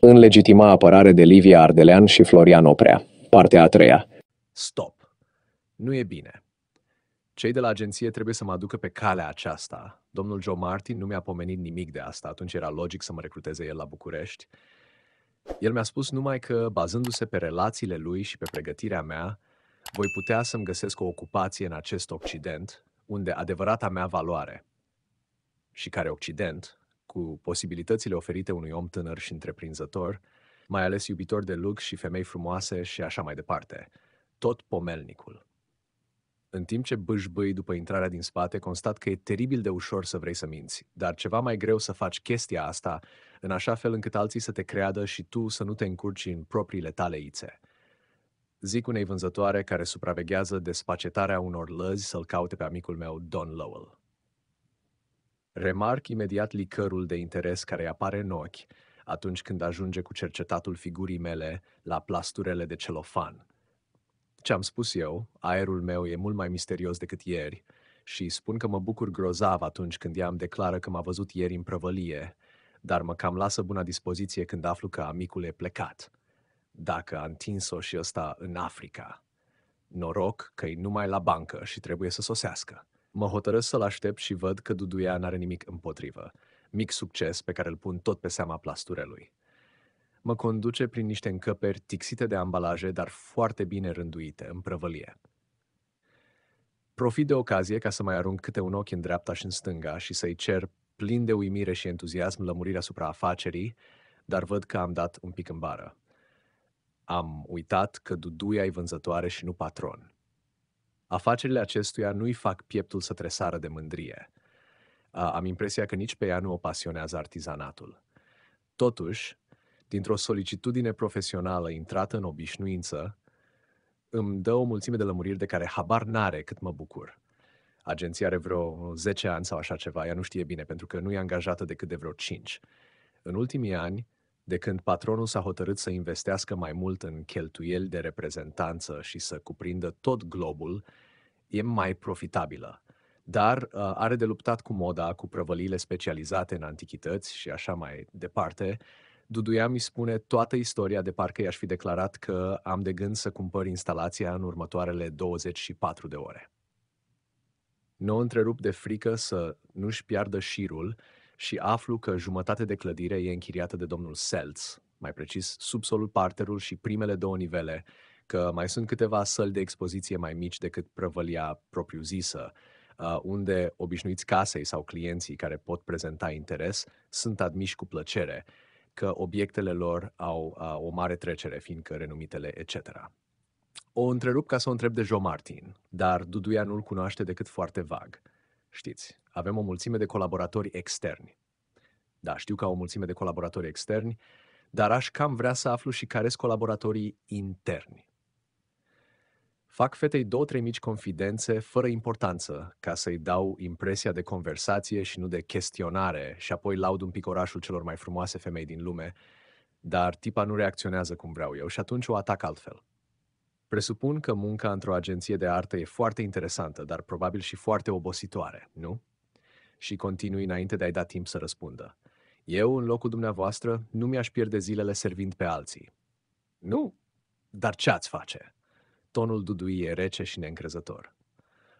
În legitima apărare de Livia Ardelean și Florian Oprea. Partea a treia. Stop. Nu e bine. Cei de la agenție trebuie să mă aducă pe calea aceasta. Domnul Joe Martin nu mi-a pomenit nimic de asta, atunci era logic să mă recruteze el la București. El mi-a spus numai că, bazându-se pe relațiile lui și pe pregătirea mea, voi putea să-mi găsesc o ocupație în acest Occident, unde adevărata mea valoare, și care Occident, cu posibilitățile oferite unui om tânăr și întreprinzător, mai ales iubitor de lux și femei frumoase și așa mai departe, tot pomelnicul. În timp ce bâșbâi după intrarea din spate, constat că e teribil de ușor să vrei să minți, dar ceva mai greu să faci chestia asta, în așa fel încât alții să te creadă și tu să nu te încurci în propriile tale ițe. Zic unei vânzătoare care supraveghează despacetarea unor lăzi să-l caute pe amicul meu, Don Lowell. Remarc imediat licărul de interes care îi apare în ochi atunci când ajunge cu cercetatul figurii mele la plasturele de celofan. Ce-am spus eu, aerul meu e mult mai misterios decât ieri și spun că mă bucur grozav atunci când ea îmi declară că m-a văzut ieri în prăvălie, dar mă cam lasă bună dispoziție când aflu că amicul e plecat. Dacă a întins-o și ăsta în Africa. Noroc că e numai la bancă și trebuie să sosească. Mă hotărăsc să-l aștept și văd că duduia n-are nimic împotrivă. Mic succes pe care îl pun tot pe seama plasturelui. Mă conduce prin niște încăperi tixite de ambalaje, dar foarte bine rânduite, în prăvălie. Profit de ocazie ca să mai arunc câte un ochi în dreapta și în stânga și să-i cer, plin de uimire și entuziasm, lămurirea asupra afacerii, dar văd că am dat un pic în bară. Am uitat că duduia-i vânzătoare și nu patron. Afacerile acestuia nu-i fac pieptul să tresară de mândrie. Am impresia că nici pe ea nu o pasionează artizanatul. Totuși, dintr-o solicitudine profesională intrată în obișnuință, îmi dă o mulțime de lămuriri de care habar n-are cât mă bucur. Agenția are vreo 10 ani sau așa ceva, ea nu știe bine, pentru că nu e angajată decât de vreo 5. În ultimii ani, de când patronul s-a hotărât să investească mai mult în cheltuieli de reprezentanță și să cuprindă tot globul, e mai profitabilă. Dar are de luptat cu moda, cu prăvăliile specializate în antichități și așa mai departe. Duduia mi spune toată istoria de parcă i-aș fi declarat că am de gând să cumpăr instalația în următoarele 24 de ore. Nu o întrerup de frică să nu-și piardă șirul și aflu că jumătate de clădire e închiriată de domnul Seltz, mai precis subsolul, parterul și primele două nivele, că mai sunt câteva săli de expoziție mai mici decât prăvălia propriu-zisă, unde obișnuiți casei sau clienții care pot prezenta interes sunt admiși cu plăcere, că obiectele lor au o mare trecere, fiindcă renumitele, etc. O întrerup ca să o întreb de Joe Martin, dar duduia nu-l cunoaște decât foarte vag. Știți, avem o mulțime de colaboratori externi. Da, știu că au o mulțime de colaboratori externi, dar aș cam vrea să aflu și care sunt colaboratorii interni. Fac fetei 2-3 mici confidențe fără importanță, ca să-i dau impresia de conversație și nu de chestionare, și apoi laud un pic orașul celor mai frumoase femei din lume, dar tipa nu reacționează cum vreau eu și atunci o atac altfel. Presupun că munca într-o agenție de artă e foarte interesantă, dar probabil și foarte obositoare, nu? Și continui înainte de a-i da timp să răspundă. Eu, în locul dumneavoastră, nu mi-aș pierde zilele servind pe alții. Nu? Dar ce ați face? Tonul duduii e rece și neîncrezător.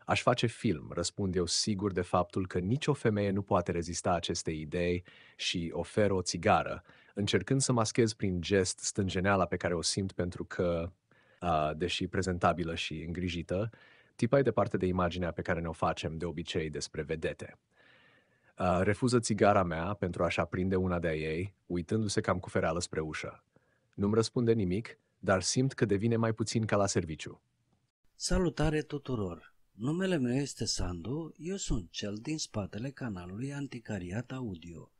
Aș face film, răspund eu sigur de faptul că nicio femeie nu poate rezista acestei idei și ofer o țigară, încercând să maschez prin gest stânjeneala pe care o simt pentru că, deși prezentabilă și îngrijită, tipa e departe de imaginea pe care ne-o facem de obicei despre vedete. Refuză țigara mea pentru a-și aprinde una de-a ei, uitându-se cam cu fereală spre ușă. Nu-mi răspunde nimic, dar simt că devine mai puțin ca la serviciu. Salutare tuturor! Numele meu este Sandu, eu sunt cel din spatele canalului Anticariat Audio.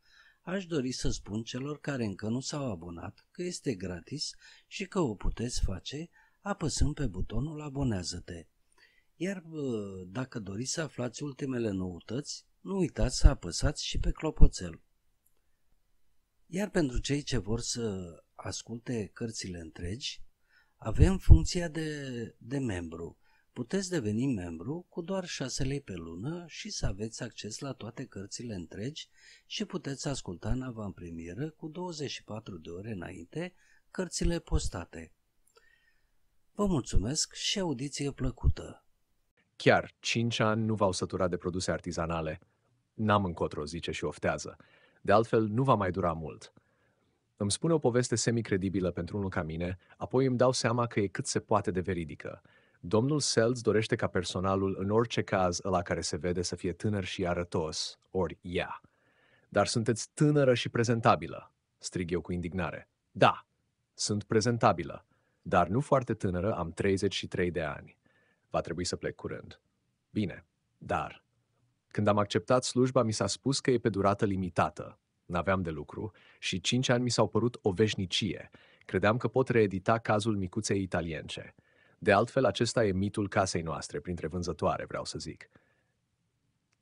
Aș dori să spun celor care încă nu s-au abonat că este gratis și că o puteți face apăsând pe butonul Abonează-te. Iar dacă doriți să aflați ultimele noutăți, nu uitați să apăsați și pe clopoțel. Iar pentru cei ce vor să asculte cărțile întregi, avem funcția de membru. Puteți deveni membru cu doar 6 lei pe lună și să aveți acces la toate cărțile întregi și puteți asculta în avanpremieră cu 24 de ore înainte cărțile postate. Vă mulțumesc și audiție plăcută! Chiar, 5 ani nu v-au săturat de produse artizanale. N-am încotro, zice și oftează. De altfel, nu va mai dura mult. Îmi spune o poveste semicredibilă pentru unul ca mine, apoi îmi dau seama că e cât se poate de veridică. Domnul Seltz dorește ca personalul, în orice caz ăla care se vede, să fie tânăr și arătos, ori ea. Dar sunteți tânără și prezentabilă, strig eu cu indignare. Da, sunt prezentabilă, dar nu foarte tânără, am 33 de ani. Va trebui să plec curând. Bine, dar... Când am acceptat slujba, mi s-a spus că e pe durată limitată. N-aveam de lucru și 5 ani mi s-au părut o veșnicie. Credeam că pot reedita cazul micuței italience. De altfel, acesta e mitul casei noastre, printre vânzătoare, vreau să zic.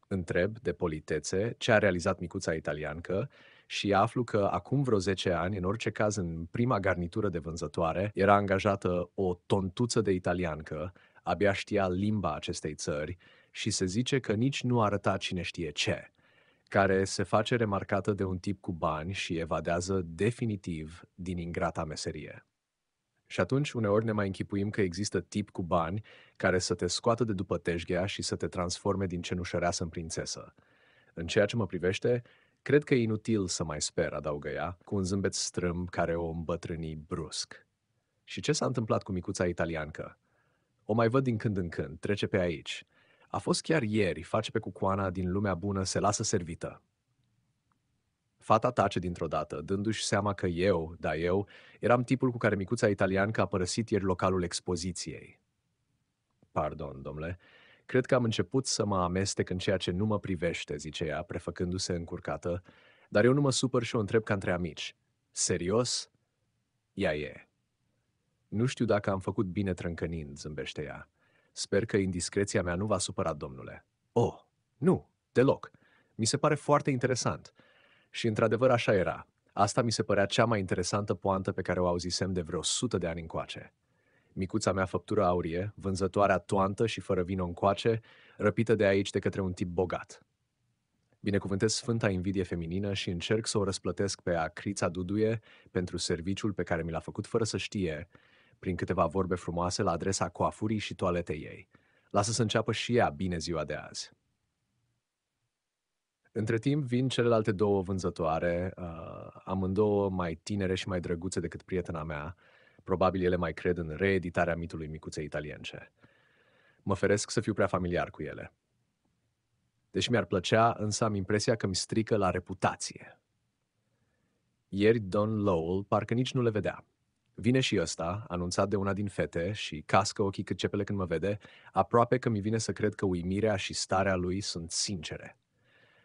Întreb, de politețe, ce a realizat micuța italiancă și aflu că acum vreo 10 ani, în orice caz în prima garnitură de vânzătoare, era angajată o tontuță de italiancă, abia știa limba acestei țări și se zice că nici nu arăta cine știe ce, care se face remarcată de un tip cu bani și evadează definitiv din ingrata meserie. Și atunci, uneori ne mai închipuim că există tip cu bani care să te scoată de după tejghea și să te transforme din cenușăreasă în prințesă. În ceea ce mă privește, cred că e inutil să mai sper, adaugă ea, cu un zâmbet strâmb care o îmbătrâni brusc. Și ce s-a întâmplat cu micuța italiancă? O mai văd din când în când, trece pe aici. A fost chiar ieri, face pe cucoana din lumea bună, se lasă servită. Fata tace dintr-o dată, dându-și seama că eu, eram tipul cu care micuța italiancă a părăsit ieri localul expoziției. Pardon, domnule, cred că am început să mă amestec în ceea ce nu mă privește, zice ea, prefăcându-se încurcată, dar eu nu mă supăr și o întreb ca între amici. Serios? Ea e. Nu știu dacă am făcut bine trâncănind, zâmbește ea. Sper că indiscreția mea nu v-a supărat, domnule. Oh, nu, deloc. Mi se pare foarte interesant. Și într-adevăr așa era. Asta mi se părea cea mai interesantă poantă pe care o auzisem de vreo 100 de ani încoace. Micuța mea făptură aurie, vânzătoarea toantă și fără vino încoace, răpită de aici de către un tip bogat. Binecuvântez sfânta invidie feminină și încerc să o răsplătesc pe Acrița Duduie pentru serviciul pe care mi l-a făcut fără să știe, prin câteva vorbe frumoase la adresa coafurii și toaletei ei. Lasă să înceapă și ea bine ziua de azi. Între timp vin celelalte două vânzătoare, amândouă mai tinere și mai drăguțe decât prietena mea. Probabil ele mai cred în reeditarea mitului micuței italience. Mă feresc să fiu prea familiar cu ele. Deși mi-ar plăcea, însă am impresia că mi strică la reputație. Ieri Don Lowell parcă nici nu le vedea. Vine și ăsta, anunțat de una din fete și cască ochii cât cepele când mă vede, aproape că mi vine să cred că uimirea și starea lui sunt sincere.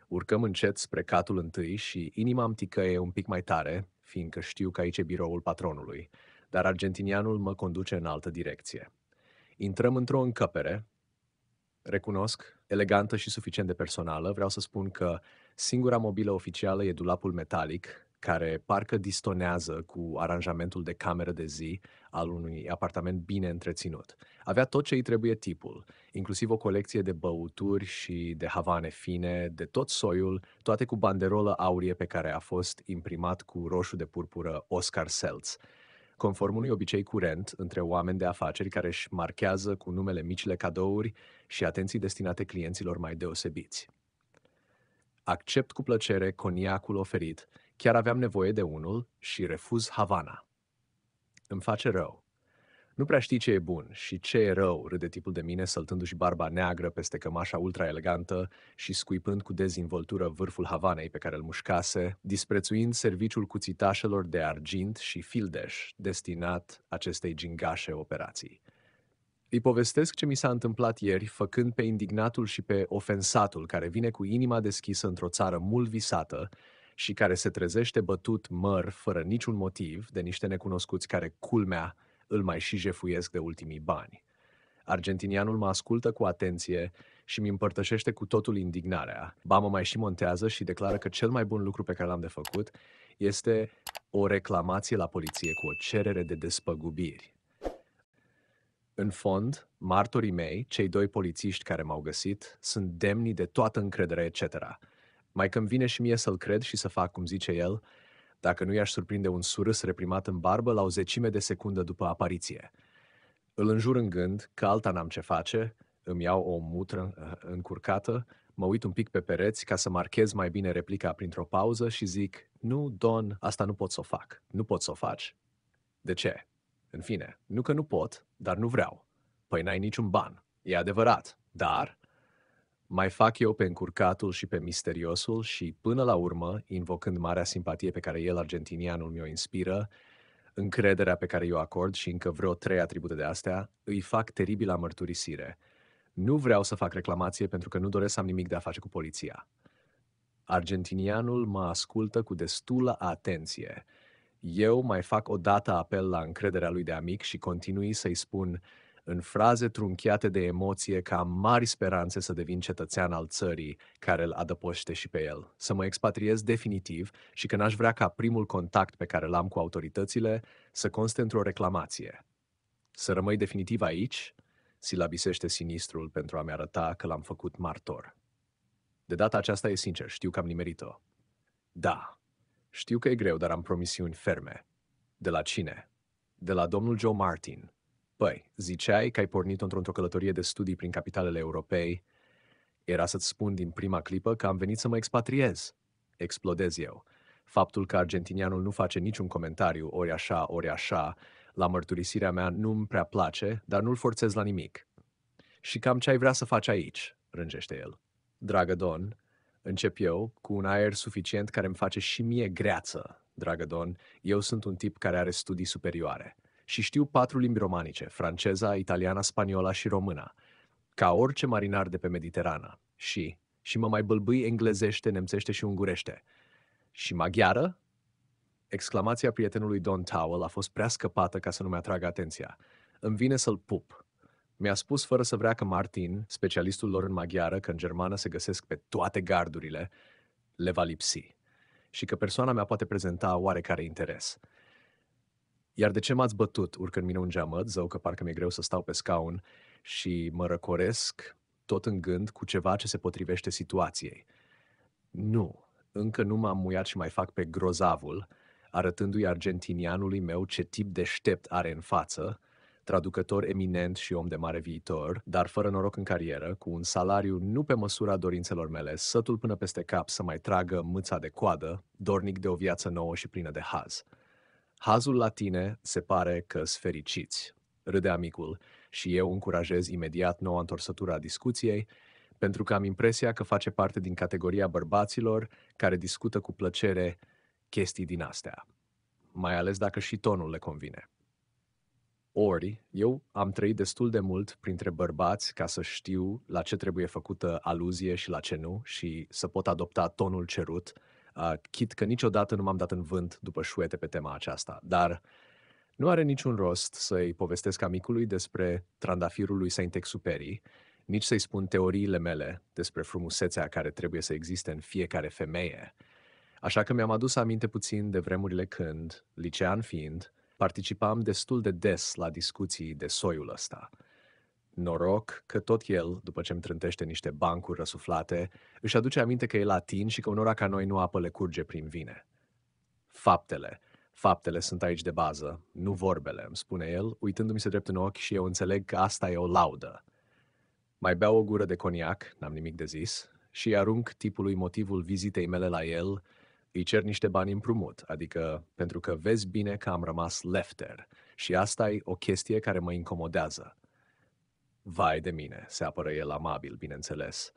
Urcăm încet spre catul întâi și inima îmi ticăie un pic mai tare, fiindcă știu că aici e biroul patronului, dar argentinianul mă conduce în altă direcție. Intrăm într-o încăpere, recunosc, elegantă și suficient de personală, vreau să spun că singura mobilă oficială e dulapul metalic, care parcă distonează cu aranjamentul de cameră de zi al unui apartament bine întreținut. Avea tot ce îi trebuie tipul, inclusiv o colecție de băuturi și de havane fine, de tot soiul, toate cu banderolă aurie pe care a fost imprimat cu roșu de purpură Oscar Seltz, conform unui obicei curent între oameni de afaceri care își marchează cu numele micile cadouri și atenții destinate clienților mai deosebiți. Accept cu plăcere coniacul oferit, chiar aveam nevoie de unul și refuz Havana. Îmi face rău. Nu prea știi ce e bun și ce e rău, râde tipul de mine, săltându-și barba neagră peste cămașa ultra-elegantă și scuipând cu dezinvoltură vârful Havanei pe care îl mușcase, disprețuind serviciul cuțitașelor de argint și fildeș destinat acestei gingașe operații. Îi povestesc ce mi s-a întâmplat ieri, făcând pe indignatul și pe ofensatul care vine cu inima deschisă într-o țară mult visată, și care se trezește bătut măr fără niciun motiv de niște necunoscuți care, culmea, îl mai și jefuiesc de ultimii bani. Argentinianul mă ascultă cu atenție și mi împărtășește cu totul indignarea. Ba, mă mai și montează și declară că cel mai bun lucru pe care l-am de făcut este o reclamație la poliție cu o cerere de despăgubiri. În fond, martorii mei, cei doi polițiști care m-au găsit, sunt demni de toată încrederea, etc. Mai că-mi vine și mie să-l cred și să fac cum zice el, dacă nu i-aș surprinde un surâs reprimat în barbă la o 1/10 de secundă după apariție. Îl înjur în gând, că alta n-am ce face, îmi iau o mutră încurcată, mă uit un pic pe pereți ca să marchez mai bine replica printr-o pauză și zic: nu, Don, asta nu pot să o fac, nu pot să o faci. De ce? În fine, nu că nu pot, dar nu vreau. Păi n-ai niciun ban, e adevărat, dar... Mai fac eu pe încurcatul și pe misteriosul și, până la urmă, invocând marea simpatie pe care el, argentinianul, mi-o inspiră, încrederea pe care eu acord și încă vreo 3 atribute de astea, îi fac teribila mărturisire. Nu vreau să fac reclamație pentru că nu doresc să am nimic de a face cu poliția. Argentinianul mă ascultă cu destulă atenție. Eu mai fac odată apel la încrederea lui de amic și continui să-i spun în fraze trunchiate de emoție că am mari speranțe să devin cetățean al țării care îl adăpoște și pe el, să mă expatriez definitiv și că n-aș vrea ca primul contact pe care l-am cu autoritățile să conste într-o reclamație. Să rămâi definitiv aici, silabisește sinistrul pentru a-mi arăta că l-am făcut martor. De data aceasta e sincer, știu că am nimerit-o. Da, știu că e greu, dar am promisiuni ferme. De la cine? De la domnul Joe Martin. Păi, ziceai că ai pornit într-o călătorie de studii prin capitalele Europei. Era să-ți spun din prima clipă că am venit să mă expatriez. Explodez eu. Faptul că argentinianul nu face niciun comentariu, ori așa, la mărturisirea mea nu-mi prea place, dar nu-l forțez la nimic. Și cam ce ai vrea să faci aici, rânjește el. Dragă Don, încep eu cu un aer suficient care îmi face și mie greață. Dragă Don, eu sunt un tip care are studii superioare. Și știu 4 limbi romanice, franceza, italiana, spaniola și româna, ca orice marinar de pe Mediterana. Și mă mai bâlbâi englezește, nemțește și ungurește. Și maghiară? Exclamația prietenului Don Lowell a fost prea scăpată ca să nu-mi atragă atenția. Îmi vine să-l pup. Mi-a spus fără să vrea că Martin, specialistul lor în maghiară, că în germană se găsesc pe toate gardurile, le va lipsi. Și că persoana mea poate prezenta oarecare interes. Iar de ce m-ați bătut, urcând mine un geamăt, zău că parcă mi-e greu să stau pe scaun și mă răcoresc tot în gând cu ceva ce se potrivește situației. Nu, încă nu m-am muiat și mai fac pe grozavul, arătându-i argentinianului meu ce tip deștept are în față, traducător eminent și om de mare viitor, dar fără noroc în carieră, cu un salariu nu pe măsura dorințelor mele, sătul până peste cap să mai tragă mâța de coadă, dornic de o viață nouă și plină de haz. Hazul la tine se pare că-s fericiți, râde amicul, și eu încurajez imediat noua întorsătură a discuției, pentru că am impresia că face parte din categoria bărbaților care discută cu plăcere chestii din astea, mai ales dacă și tonul le convine. Ori, eu am trăit destul de mult printre bărbați ca să știu la ce trebuie făcută aluzie și la ce nu și să pot adopta tonul cerut, chit că niciodată nu m-am dat în vânt după șuete pe tema aceasta, dar nu are niciun rost să-i povestesc amicului despre trandafirul lui Saint-Exupéry, nici să-i spun teoriile mele despre frumusețea care trebuie să existe în fiecare femeie. Așa că mi-am adus aminte puțin de vremurile când, licean fiind, participam destul de des la discuții de soiul ăsta. Noroc că tot el, după ce îmi trântește niște bancuri răsuflate, își aduce aminte că e latin și că unora ca noi nu apă le curge prin vine. Faptele sunt aici de bază, nu vorbele, îmi spune el, uitându-mi se drept în ochi și eu înțeleg că asta e o laudă. Mai beau o gură de coniac, n-am nimic de zis, și arunc tipului motivul vizitei mele la el, îi cer niște bani împrumut, adică pentru că vezi bine că am rămas lefter și asta e o chestie care mă incomodează. Vai de mine, se apără el amabil, bineînțeles.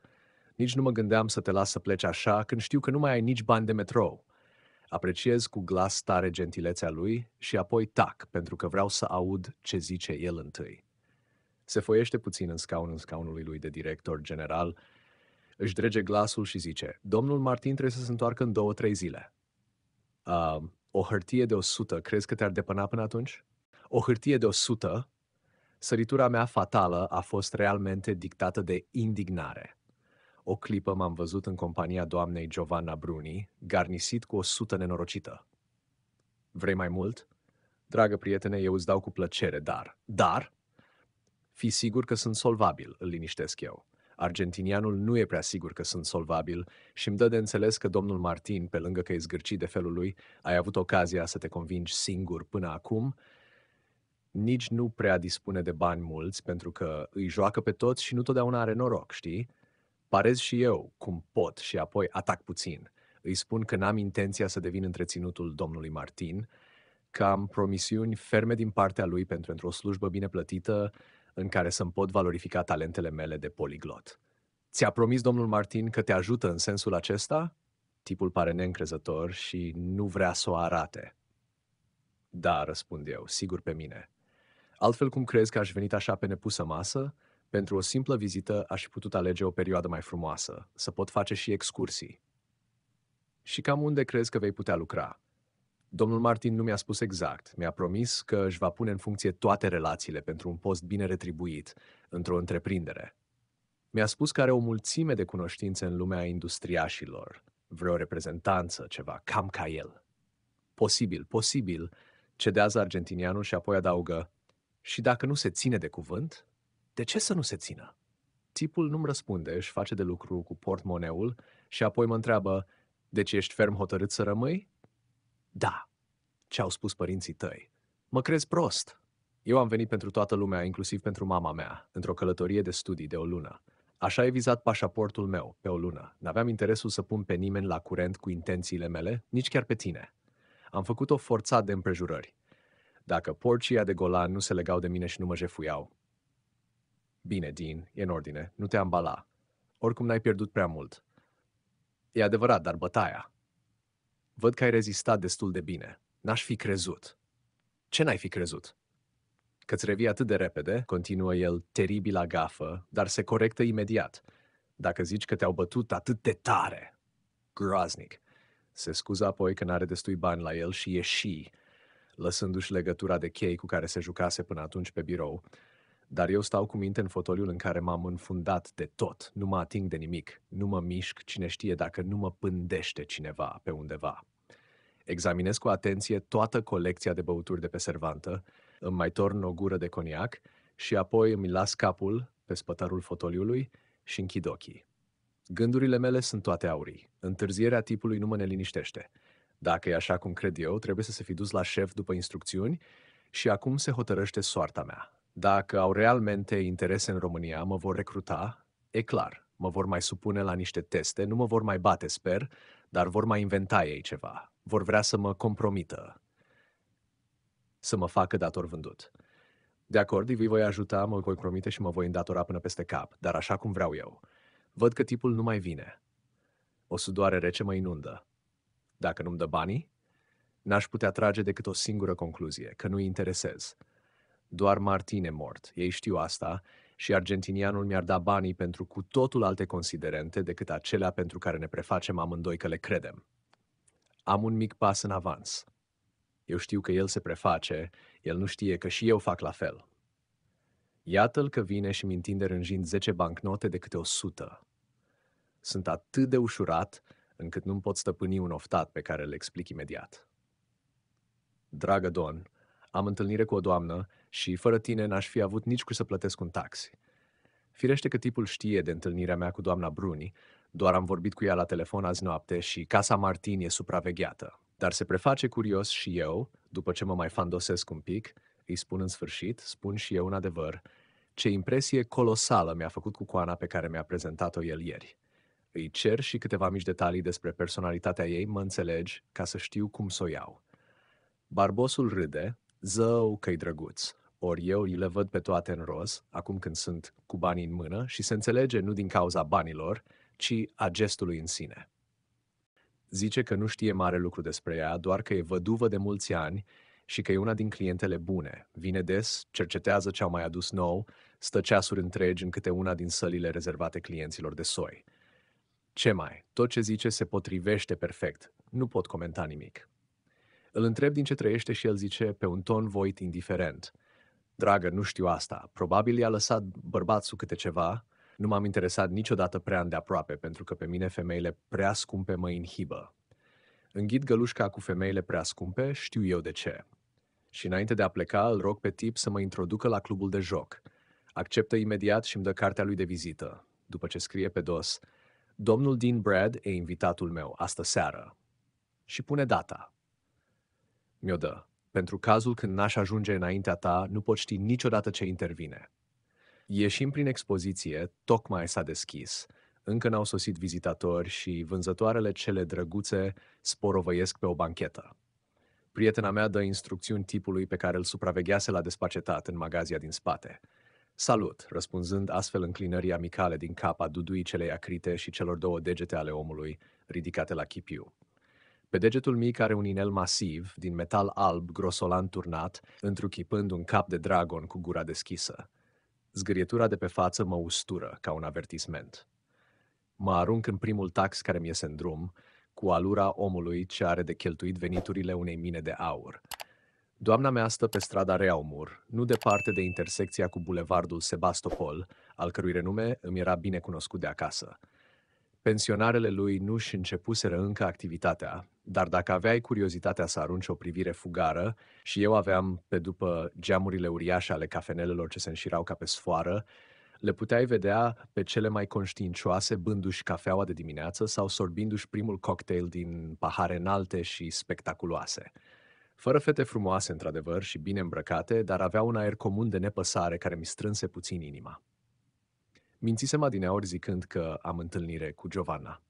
Nici nu mă gândeam să te las să pleci așa când știu că nu mai ai nici bani de metrou. Apreciez cu glas tare gentilețea lui și apoi tac, pentru că vreau să aud ce zice el întâi. Se foiește puțin în scaunul lui de director general, își drege glasul și zice: domnul Martin trebuie să se întoarcă în 2-3 zile. O hârtie de 100, crezi că te-ar depăna până atunci? O hârtie de 100... Săritura mea fatală a fost realmente dictată de indignare. O clipă m-am văzut în compania doamnei Giovanna Bruni, garnisit cu 100 nenorocită. Vrei mai mult? Dragă prietene, eu îți dau cu plăcere, dar... Fii sigur că sunt solvabil, îl liniștesc eu. Argentinianul nu e prea sigur că sunt solvabil și îmi dă de înțeles că domnul Martin, pe lângă că e zgârcit de felul lui, ai avut ocazia să te convingi singur până acum, nici nu prea dispune de bani mulți pentru că îi joacă pe toți și nu totdeauna are noroc, știi? Parez și eu cum pot și apoi atac puțin. Îi spun că n-am intenția să devin întreținutul domnului Martin, că am promisiuni ferme din partea lui pentru o slujbă bine plătită în care să-mi pot valorifica talentele mele de poliglot. Ți-a promis domnul Martin că te ajută în sensul acesta? Tipul pare neîncrezător și nu vrea să o arate. Da, răspund eu, sigur pe mine. Altfel cum crezi că aș venit așa pe nepusă masă? Pentru o simplă vizită aș fi putut alege o perioadă mai frumoasă, să pot face și excursii. Și cam unde crezi că vei putea lucra? Domnul Martin nu mi-a spus exact. Mi-a promis că își va pune în funcție toate relațiile pentru un post bine retribuit, într-o întreprindere. Mi-a spus că are o mulțime de cunoștințe în lumea industriașilor, vreo reprezentanță, ceva, cam ca el. Posibil, cedează argentinianul și apoi adaugă, și dacă nu se ține de cuvânt, de ce să nu se țină? Tipul nu-mi răspunde, își face de lucru cu portmoneul și apoi mă întreabă, deci ești ferm hotărât să rămâi? Da, ce-au spus părinții tăi. Mă crezi prost. Eu am venit pentru toată lumea, inclusiv pentru mama mea, într-o călătorie de studii de o lună. Așa e vizat pașaportul meu, pe o lună. N-aveam interesul să pun pe nimeni la curent cu intențiile mele, nici chiar pe tine. Am făcut-o forțat de împrejurări. Dacă porcii de golan nu se legau de mine și nu mă jefuiau. Bine, Din, e în ordine, nu te ambala. Oricum n-ai pierdut prea mult. E adevărat, dar bătaia... Văd că ai rezistat destul de bine. N-aș fi crezut. Ce n-ai fi crezut? Că-ți revii atât de repede, continuă el, teribila gafă, dar se corectă imediat. Dacă zici că te-au bătut atât de tare. Groaznic. Se scuză apoi că n-are destui bani la el și ieși, lăsându-și legătura de chei cu care se jucase până atunci pe birou. Dar eu stau cu minte în fotoliul în care m-am înfundat de tot, nu mă ating de nimic, nu mă mișc, cine știe dacă nu mă pândește cineva pe undeva. Examinez cu atenție toată colecția de băuturi de pe servantă, îmi mai torn o gură de coniac și apoi îmi las capul pe spătarul fotoliului și închid ochii. Gândurile mele sunt toate aurii, întârzierea tipului nu mă neliniștește. Dacă e așa cum cred eu, trebuie să se fi dus la șef după instrucțiuni și acum se hotărăște soarta mea. Dacă au realmente interese în România, mă vor recruta, e clar, mă vor mai supune la niște teste, nu mă vor mai bate, sper, dar vor mai inventa ei ceva. Vor vrea să mă compromită, să mă facă dator vândut. De acord, îi voi ajuta, mă voi promite și mă voi îndatora până peste cap, dar așa cum vreau eu. Văd că tipul nu mai vine. O sudoare rece mă inundă. Dacă nu-mi dă banii, n-aș putea trage decât o singură concluzie, că nu-i interesez. Doar Martin e mort, ei știu asta, și argentinianul mi-ar da banii pentru cu totul alte considerente decât acelea pentru care ne prefacem amândoi că le credem. Am un mic pas în avans. Eu știu că el se preface, el nu știe că și eu fac la fel. Iată-l că vine și-mi întinde rânjind 10 bancnote de câte 100. Sunt atât de ușurat încât nu-mi pot stăpâni un oftat pe care îl explic imediat. Dragă Don, am întâlnire cu o doamnă și fără tine n-aș fi avut nici cum să plătesc un taxi. Firește că tipul știe de întâlnirea mea cu doamna Bruni, doar am vorbit cu ea la telefon azi noapte și casa Martin e supravegheată. Dar se preface curios și eu, după ce mă mai fandosesc un pic, îi spun în sfârșit, spun și eu un adevăr, ce impresie colosală mi-a făcut cu coana pe care mi-a prezentat-o el ieri. Îi cer și câteva mici detalii despre personalitatea ei, mă înțelegi, ca să știu cum să o iau. Barbosul râde, zău că-i drăguț, ori eu îi le văd pe toate în roz, acum când sunt cu banii în mână, și se înțelege nu din cauza banilor, ci a gestului în sine. Zice că nu știe mare lucru despre ea, doar că e văduvă de mulți ani și că e una din clientele bune. Vine des, cercetează ce-au mai adus nou, stă ceasuri întregi în câte una din sălile rezervate clienților de soi. Ce mai? Tot ce zice se potrivește perfect. Nu pot comenta nimic. Îl întreb din ce trăiește și el zice, pe un ton voit indiferent. Dragă, nu știu asta. Probabil i-a lăsat bărbatul câte ceva. Nu m-am interesat niciodată prea îndeaproape, pentru că pe mine femeile prea scumpe mă inhibă. Înghit gălușca cu femeile prea scumpe, știu eu de ce. Și înainte de a pleca, îl rog pe tip să mă introducă la clubul de joc. Acceptă imediat și îmi dă cartea lui de vizită, după ce scrie pe dos: Domnul Dinu Brad e invitatul meu, astă seară. Și pune data. Mi-o dă. Pentru cazul când n-aș ajunge înaintea ta, nu poți ști niciodată ce intervine. Ieșim prin expoziție, tocmai s-a deschis. Încă n-au sosit vizitatori și vânzătoarele cele drăguțe sporovăiesc pe o banchetă. Prietena mea dă instrucțiuni tipului pe care îl supraveghease la despacetat în magazia din spate. Salut, răspunzând astfel înclinării amicale din cap a duduii celei acrite și celor două degete ale omului ridicate la chipiu. Pe degetul mic are un inel masiv, din metal alb grosolan turnat, întruchipând un cap de dragon cu gura deschisă. Zgârietura de pe față mă ustură ca un avertisment. Mă arunc în primul tax care mi iese în drum, cu alura omului ce are de cheltuit veniturile unei mine de aur. Doamna mea stă pe strada Reaumur, nu departe de intersecția cu bulevardul Sebastopol, al cărui renume îmi era bine cunoscut de acasă. Pensionarele lui nu-și începuseră încă activitatea, dar dacă aveai curiozitatea să arunci o privire fugară, și eu aveam pe după geamurile uriașe ale cafenelelor ce se înșirau ca pe sfoară, le puteai vedea pe cele mai conștiincioase bându-și cafeaua de dimineață sau sorbindu-și primul cocktail din pahare înalte și spectaculoase. Fără fete frumoase, într-adevăr, și bine îmbrăcate, dar avea un aer comun de nepăsare care mi strânse puțin inima. Mințisem adineaori zicând că am întâlnire cu Giovanna.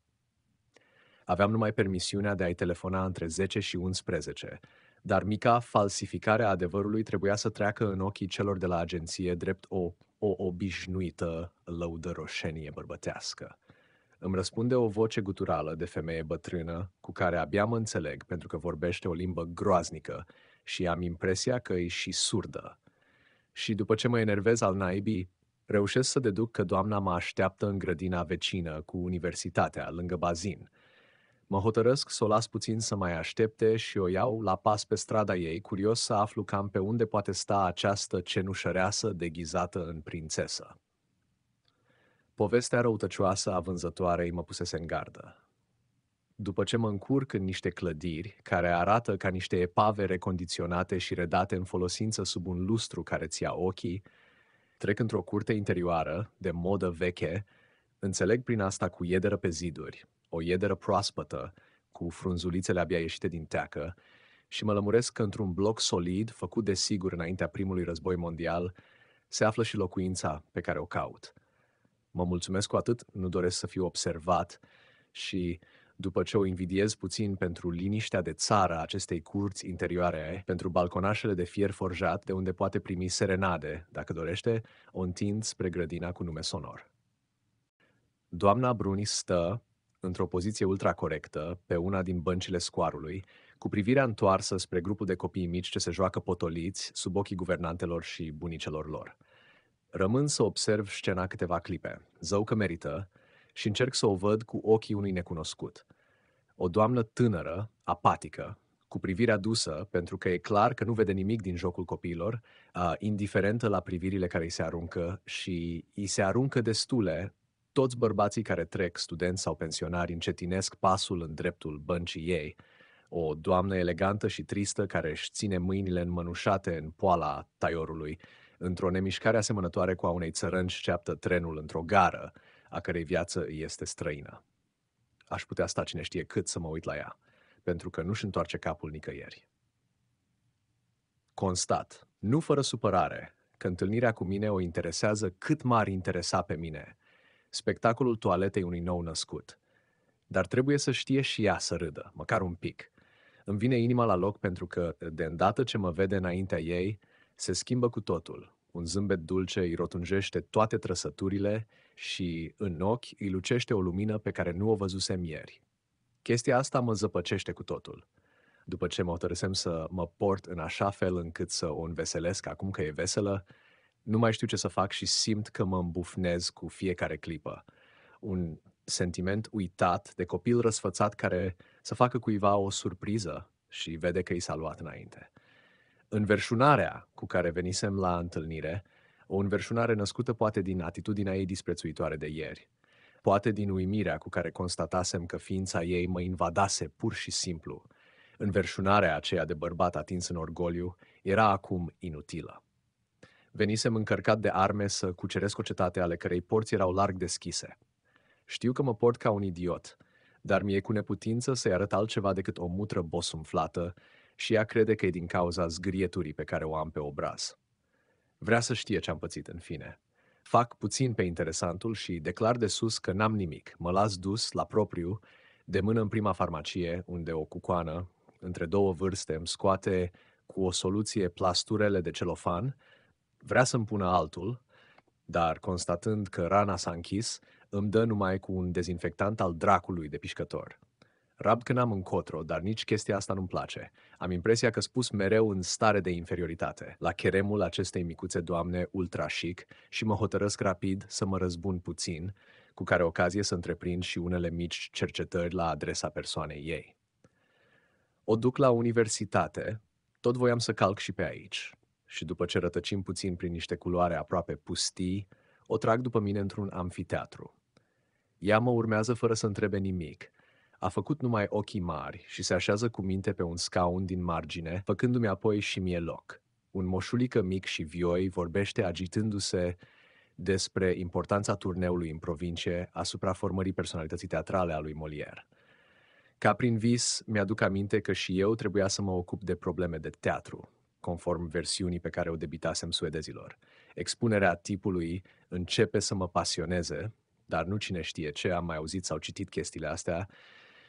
Aveam numai permisiunea de a-i telefona între 10 și 11, dar mica falsificare a adevărului trebuia să treacă în ochii celor de la agenție drept o obișnuită lăudăroșenie bărbătească. Îmi răspunde o voce guturală de femeie bătrână, cu care abia mă înțeleg pentru că vorbește o limbă groaznică și am impresia că e și surdă. Și după ce mă enervez al naibii, reușesc să deduc că doamna mă așteaptă în grădina vecină cu universitatea, lângă bazin. Mă hotărăsc să o las puțin să mai aștepte și o iau la pas pe strada ei, curios să aflu cam pe unde poate sta această cenușăreasă deghizată în prințesă. Povestea răutăcioasă a vânzătoarei mă pusese în gardă. După ce mă încurc în niște clădiri, care arată ca niște epave recondiționate și redate în folosință sub un lustru care ți ia ochii, trec într-o curte interioară, de modă veche, înțeleg prin asta cu iederă pe ziduri, o iederă proaspătă, cu frunzulițele abia ieșite din teacă, și mă lămuresc că într-un bloc solid, făcut de sigur înaintea primului război mondial, se află și locuința pe care o caut. Mă mulțumesc cu atât, nu doresc să fiu observat și, după ce o invidiez puțin pentru liniștea de țară acestei curți interioare, pentru balconașele de fier forjat de unde poate primi serenade, dacă dorește, o întind spre grădina cu nume sonor. Doamna Bruni stă, într-o poziție ultracorectă, pe una din băncile scoarului, cu privirea întoarsă spre grupul de copii mici ce se joacă potoliți sub ochii guvernantelor și bunicelor lor. Rămân să observ scena câteva clipe, zău că merită, și încerc să o văd cu ochii unui necunoscut. O doamnă tânără, apatică, cu privirea dusă, pentru că e clar că nu vede nimic din jocul copiilor, indiferentă la privirile care îi se aruncă și îi se aruncă destule. Toți bărbații care trec, studenți sau pensionari, încetinesc pasul în dreptul băncii ei. O doamnă elegantă și tristă care își ține mâinile înmănușate în poala taiorului, într-o nemișcare asemănătoare cu a unei țărăni șteaptă trenul într-o gară, a cărei viață îi este străină. Aș putea sta cine știe cât să mă uit la ea, pentru că nu-și întoarce capul nicăieri. Constat, nu fără supărare, că întâlnirea cu mine o interesează cât m-ar interesa pe mine spectacolul toaletei unui nou născut. Dar trebuie să știe și ea să râdă, măcar un pic. Îmi vine inima la loc pentru că, de îndată ce mă vede înaintea ei, se schimbă cu totul. Un zâmbet dulce îi rotunjește toate trăsăturile și, în ochi, îi lucește o lumină pe care nu o văzusem ieri. Chestia asta mă zăpăcește cu totul. După ce mă hotărâsem să mă port în așa fel încât să o înveselesc acum că e veselă, nu mai știu ce să fac și simt că mă îmbufnez cu fiecare clipă. Un sentiment uitat de copil răsfățat care să facă cuiva o surpriză și vede că i s-a luat înainte. Înverșunarea cu care venisem la întâlnire, o înverșunare născută poate din atitudinea ei disprețuitoare de ieri, poate din uimirea cu care constatasem că ființa ei mă invadase pur și simplu. Înverșunarea aceea de bărbat atins în orgoliu era acum inutilă. Venisem încărcat de arme să cuceresc o cetate ale cărei porți erau larg deschise. Știu că mă port ca un idiot, dar mi-e cu neputință să-i arăt altceva decât o mutră bosunflată și ea crede că e din cauza zgârieturii pe care o am pe obraz. Vrea să știe ce-am pățit în fine. Fac puțin pe interesantul și declar de sus că n-am nimic. Mă las dus, la propriu, de mână în prima farmacie, unde o cucoană, între două vârste, îmi scoate cu o soluție plasturele de celofan. Vrea să-mi pună altul, dar, constatând că rana s-a închis, îmi dă numai cu un dezinfectant al dracului de pișcător. Rabd că n-am încotro, dar nici chestia asta nu-mi place. Am impresia că spus mereu în stare de inferioritate, la cheremul acestei micuțe doamne ultra-chic și mă hotărăsc rapid să mă răzbun puțin, cu care ocazie să întreprind și unele mici cercetări la adresa persoanei ei. O duc la universitate, tot voiam să calc și pe aici. Și după ce rătăcim puțin prin niște culoare aproape pustii, o trag după mine într-un amfiteatru. Ea mă urmează fără să întrebe nimic. A făcut numai ochii mari și se așează cu minte pe un scaun din margine, făcându-mi apoi și mie loc. Un moșulică mic și vioi vorbește agitându-se despre importanța turneului în provincie asupra formării personalității teatrale a lui Molière. Ca prin vis, mi-aduc aminte că și eu trebuia să mă ocup de probleme de teatru, conform versiunii pe care o debitasem suedezilor. Expunerea tipului începe să mă pasioneze, dar nu cine știe ce, am mai auzit sau citit chestiile astea,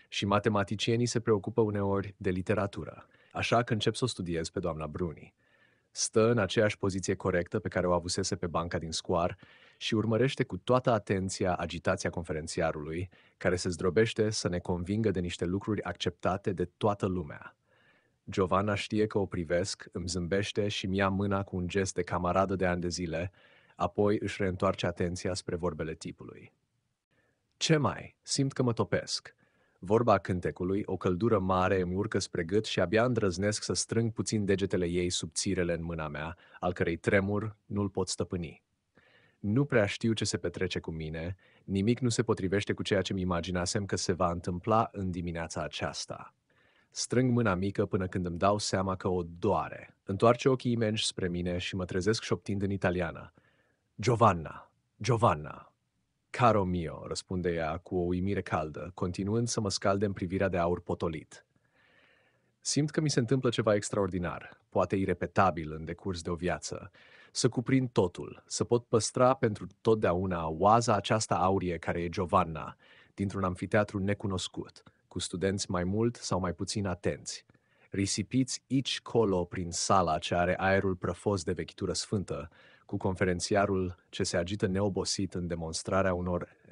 și matematicienii se preocupă uneori de literatură, așa că încep să o studiez pe doamna Bruni. Stă în aceeași poziție corectă pe care o avusese pe banca din scoar și urmărește cu toată atenția agitația conferențiarului, care se zdrobește să ne convingă de niște lucruri acceptate de toată lumea. Giovanna știe că o privesc, îmi zâmbește și mi-a mâna cu un gest de camaradă de ani de zile, apoi își reîntoarce atenția spre vorbele tipului. Ce mai? Simt că mă topesc. Vorba cântecului, o căldură mare îmi urcă spre gât și abia îndrăznesc să strâng puțin degetele ei subțirele în mâna mea, al cărei tremur nu-l pot stăpâni. Nu prea știu ce se petrece cu mine, nimic nu se potrivește cu ceea ce-mi imaginasem că se va întâmpla în dimineața aceasta. Strâng mâna mică până când îmi dau seama că o doare. Întoarce ochii imenși spre mine și mă trezesc șoptind în italiană. Giovanna! Giovanna! Caro mio, răspunde ea cu o uimire caldă, continuând să mă scalde în privirea de aur potolit. Simt că mi se întâmplă ceva extraordinar, poate irepetabil în decurs de o viață. Să cuprind totul, să pot păstra pentru totdeauna oaza aceasta aurie care e Giovanna, dintr-un amfiteatru necunoscut, cu studenți mai mult sau mai puțin atenți, risipiți aici-colo prin sala ce are aerul prăfos de vechitură sfântă, cu conferențiarul ce se agită neobosit în demonstrarea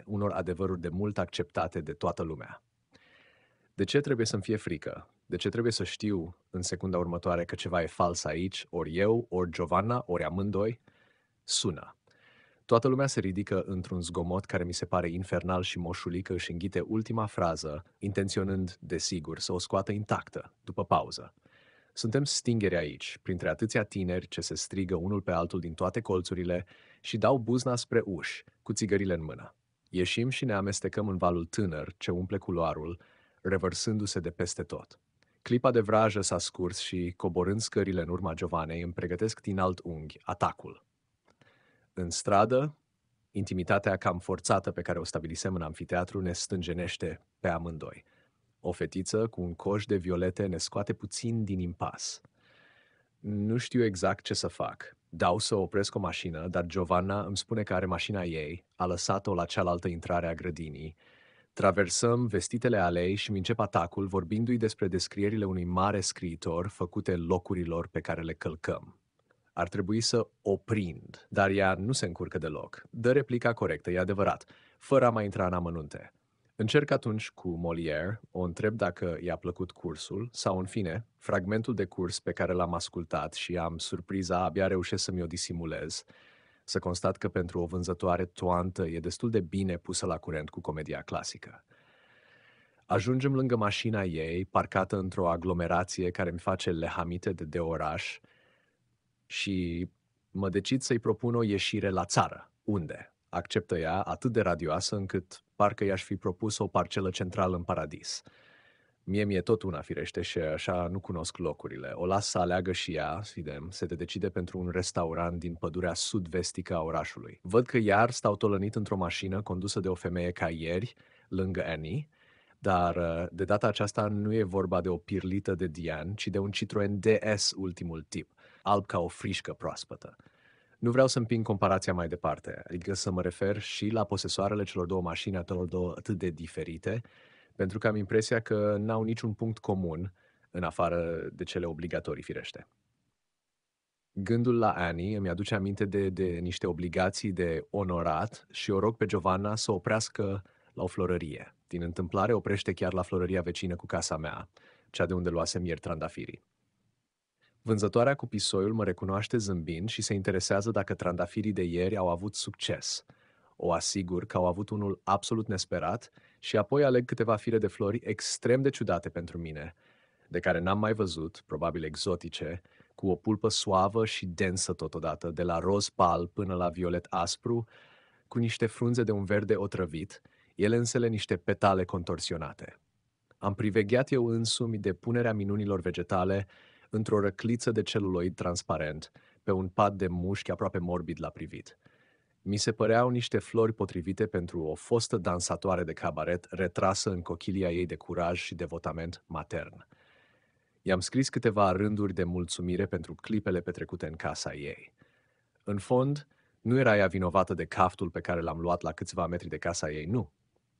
unor adevăruri de mult acceptate de toată lumea. De ce trebuie să-mi fie frică? De ce trebuie să știu în secunda următoare că ceva e fals aici, ori eu, ori Giovanna, ori amândoi? Sună. Toată lumea se ridică într-un zgomot care mi se pare infernal și moșulică își înghite ultima frază, intenționând, desigur, să o scoată intactă, după pauză. Suntem stingeri aici, printre atâția tineri ce se strigă unul pe altul din toate colțurile și dau buzna spre uși, cu țigările în mână. Ieșim și ne amestecăm în valul tânăr ce umple culoarul, revărsându-se de peste tot. Clipa de vrajă s-a scurs și, coborând scările în urma Giovanei, îmi pregătesc din alt unghi atacul. În stradă, intimitatea cam forțată pe care o stabilisem în amfiteatru ne stânjenește pe amândoi. O fetiță cu un coș de violete ne scoate puțin din impas. Nu știu exact ce să fac. Dau să opresc o mașină, dar Giovanna îmi spune că are mașina ei, a lăsat-o la cealaltă intrare a grădinii. Traversăm vestitele alei și-mi încep atacul vorbindu-i despre descrierile unui mare scriitor făcute locurilor pe care le călcăm. Ar trebui să o prind, dar ea nu se încurcă deloc. Dă replica corectă, e adevărat, fără a mai intra în amănunte. Încerc atunci cu Molière, o întreb dacă i-a plăcut cursul sau, în fine, fragmentul de curs pe care l-am ascultat și am surpriza, abia reușesc să mi-o disimulez, să constat că pentru o vânzătoare toantă e destul de bine pusă la curent cu comedia clasică. Ajungem lângă mașina ei, parcată într-o aglomerație care mi face lehamite de oraș, și mă decid să-i propun o ieșire la țară, unde acceptă ea atât de radioasă încât parcă i-aș fi propus o parcelă centrală în paradis. Mie mi-e tot una, firește, și așa nu cunosc locurile. O las să aleagă și ea, fidem, se decide pentru un restaurant din pădurea sud-vestică a orașului. Văd că iar stau tolănit într-o mașină condusă de o femeie ca ieri, lângă Annie, dar de data aceasta nu e vorba de o pirlită de Dian, ci de un Citroën DS ultimul tip, alb ca o frișcă proaspătă. Nu vreau să împing comparația mai departe, adică să mă refer și la posesoarele celor două mașini, celor două atât de diferite, pentru că am impresia că n-au niciun punct comun, în afară de cele obligatorii, firește. Gândul la Annie îmi aduce aminte de niște obligații de onorat și o rog pe Giovanna să oprească la o florărie. Din întâmplare oprește chiar la florăria vecină cu casa mea, cea de unde luasem ieri trandafirii. Vânzătoarea cu pisoiul mă recunoaște zâmbind și se interesează dacă trandafirii de ieri au avut succes. O asigur că au avut unul absolut nesperat și apoi aleg câteva fire de flori extrem de ciudate pentru mine, de care n-am mai văzut, probabil exotice, cu o pulpă suavă și densă totodată, de la roz pal până la violet aspru, cu niște frunze de un verde otrăvit, ele însele niște petale contorsionate. Am privegheat eu însumi depunerea minunilor vegetale într-o răcliță de celuloid transparent, pe un pad de mușchi aproape morbid la privit. Mi se păreau niște flori potrivite pentru o fostă dansatoare de cabaret retrasă în cochilia ei de curaj și devotament matern. I-am scris câteva rânduri de mulțumire pentru clipele petrecute în casa ei. În fond, nu era ea vinovată de caftul pe care l-am luat la câțiva metri de casa ei, nu.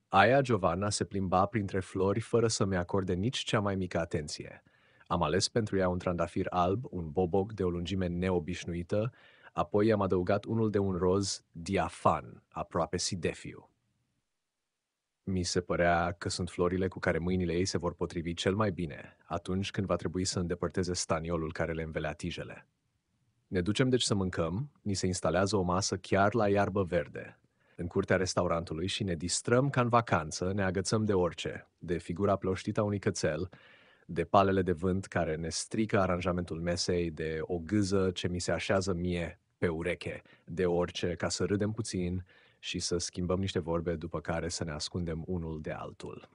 Aia, Giovanna, se plimba printre flori fără să-mi acorde nici cea mai mică atenție. Am ales pentru ea un trandafir alb, un boboc de o lungime neobișnuită, apoi am adăugat unul de un roz diafan, aproape sidefiu. Mi se părea că sunt florile cu care mâinile ei se vor potrivi cel mai bine, atunci când va trebui să îndepărteze staniolul care le învelea tijele. Ne ducem deci să mâncăm, ni se instalează o masă chiar la iarbă verde, în curtea restaurantului și ne distrăm ca în vacanță, ne agățăm de orice, de figura ploștită a unui cățel, de palele de vânt care ne strică aranjamentul mesei, de o gâză ce mi se așează mie pe ureche, de orice, ca să râdem puțin și să schimbăm niște vorbe, după care să ne ascundem unul de altul.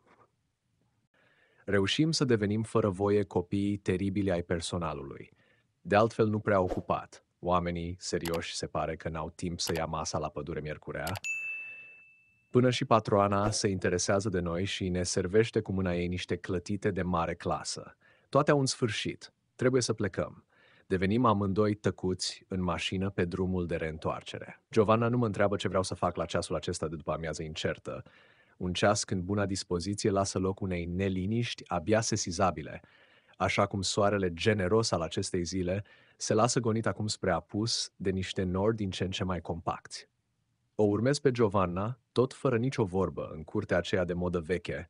Reușim să devenim fără voie copii teribili ai personalului. De altfel nu prea ocupat. Oamenii serioși se pare că n-au timp să ia masa la pădure miercurea. Până și patroana se interesează de noi și ne servește cu mâna ei niște clătite de mare clasă. Toate au un sfârșit. Trebuie să plecăm. Devenim amândoi tăcuți în mașină pe drumul de reîntoarcere. Giovanna nu mă întreabă ce vreau să fac la ceasul acesta de după amiază incertă. Un ceas când buna dispoziție lasă loc unei neliniști abia sesizabile, așa cum soarele generos al acestei zile se lasă gonit acum spre apus de niște nori din ce în ce mai compacți. O urmez pe Giovanna, tot fără nicio vorbă, în curtea aceea de modă veche,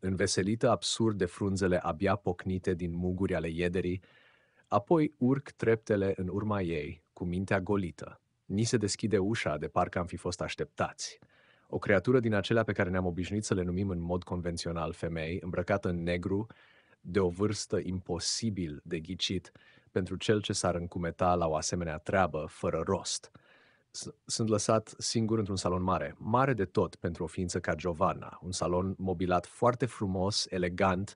înveselită absurd de frunzele abia pocnite din muguri ale iederii, apoi urc treptele în urma ei, cu mintea golită. Ni se deschide ușa, de parcă am fi fost așteptați. O creatură din acelea pe care ne-am obișnuit să le numim în mod convențional femei, îmbrăcată în negru, de o vârstă imposibil de ghicit pentru cel ce s-ar încumeta la o asemenea treabă fără rost. Sunt lăsat singur într-un salon mare, mare de tot pentru o ființă ca Giovanna, un salon mobilat foarte frumos, elegant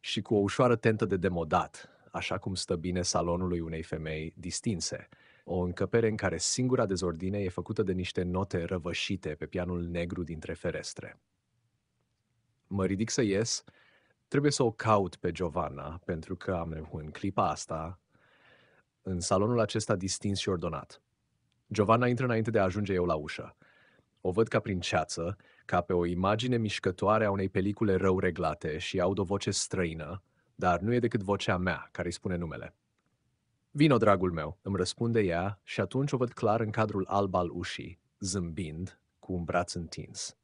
și cu o ușoară tentă de demodat, așa cum stă bine salonului unei femei distinse. O încăpere în care singura dezordine e făcută de niște note răvășite pe pianul negru dintre ferestre. Mă ridic să ies, trebuie să o caut pe Giovanna, pentru că am în clipa asta în salonul acesta distins și ordonat. Giovanna intră înainte de a ajunge eu la ușă. O văd ca prin ceață, ca pe o imagine mișcătoare a unei pelicule rău reglate și aud o voce străină, dar nu e decât vocea mea care îi spune numele. Vino, dragul meu, îmi răspunde ea și atunci o văd clar în cadrul alb al ușii, zâmbind, cu un braț întins.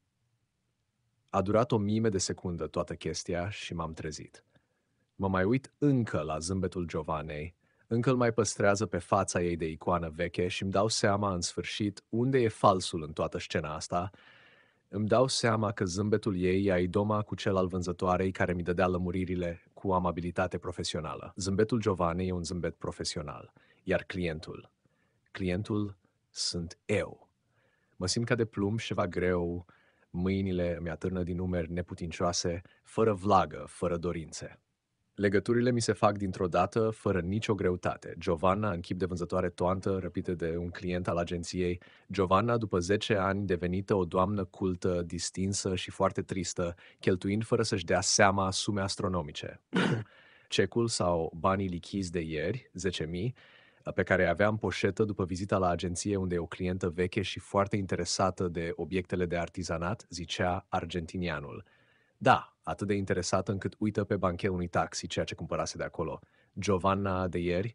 A durat o mime de secundă toată chestia și m-am trezit. Mă mai uit încă la zâmbetul Giovannei, încă îl mai păstrează pe fața ei de icoană veche și îmi dau seama, în sfârșit, unde e falsul în toată scena asta. Îmi dau seama că zâmbetul ei e aidoma cu cel al vânzătoarei care mi dădea lămuririle cu amabilitate profesională. Zâmbetul Giovannei e un zâmbet profesional, iar clientul sunt eu. Mă simt ca de plumb, ceva greu, mâinile mi-atârnă din umeri neputincioase, fără vlagă, fără dorințe. Legăturile mi se fac dintr-o dată, fără nicio greutate. Giovanna, în chip de vânzătoare toantă, răpită de un client al agenției. Giovanna, după 10 ani, devenită o doamnă cultă, distinsă și foarte tristă, cheltuind fără să-și dea seama sume astronomice. Cecul sau banii lichizi de ieri, 10.000, pe care îi aveam poșetă după vizita la agenție, unde o clientă veche și foarte interesată de obiectele de artizanat, zicea argentinianul. Da, atât de interesată încât uită pe banchet unui taxi ceea ce cumpărase de acolo. Giovanna de ieri,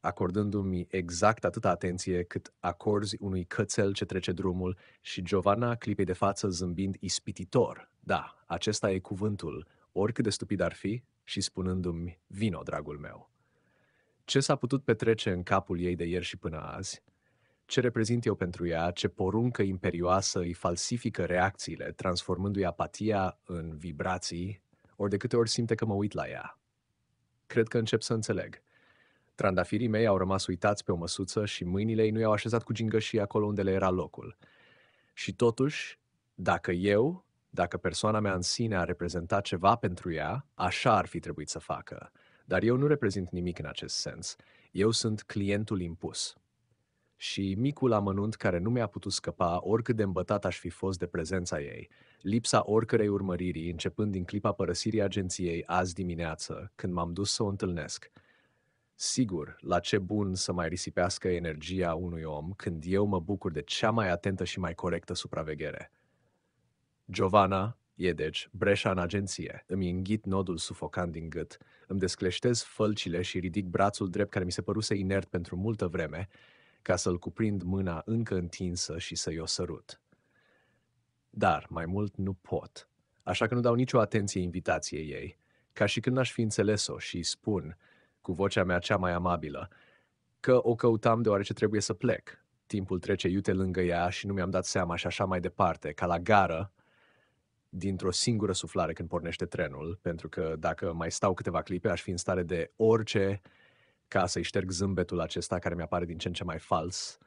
acordându-mi exact atâta atenție cât acorzi unui cățel ce trece drumul, și Giovanna clipei de față zâmbind ispititor. Da, acesta e cuvântul, oricât de stupid ar fi, și spunându-mi, vino, dragul meu. Ce s-a putut petrece în capul ei de ieri și până azi? Ce reprezint eu pentru ea, ce poruncă imperioasă îi falsifică reacțiile, transformându-i apatia în vibrații, ori de câte ori simte că mă uit la ea. Cred că încep să înțeleg. Trandafirii mei au rămas uitați pe o măsuță și mâinile ei nu i-au așezat cu gingășie acolo unde le era locul. Și totuși, dacă persoana mea în sine a reprezentat ceva pentru ea, așa ar fi trebuit să facă. Dar eu nu reprezint nimic în acest sens. Eu sunt clientul impus. Și micul amănunt care nu mi-a putut scăpa, oricât de îmbătat aș fi fost de prezența ei, lipsa oricărei urmăriri, începând din clipa părăsirii agenției azi dimineață, când m-am dus să o întâlnesc. Sigur, la ce bun să mai risipească energia unui om când eu mă bucur de cea mai atentă și mai corectă supraveghere. Giovanna e, deci, breșa în agenție. Îmi înghit nodul sufocant din gât, îmi descleștez fălcile și ridic brațul drept care mi se păruse inert pentru multă vreme, ca să-l cuprind mâna încă întinsă și să-i o sărut. Dar mai mult nu pot, așa că nu dau nicio atenție invitației ei, ca și când n-aș fi înțeles-o, și spun, cu vocea mea cea mai amabilă, că o căutam deoarece trebuie să plec. Timpul trece iute lângă ea și nu mi-am dat seama și așa mai departe, ca la gară, dintr-o singură suflare când pornește trenul, pentru că dacă mai stau câteva clipe aș fi în stare de orice ca să-i șterg zâmbetul acesta care mi-apare din ce în ce mai fals.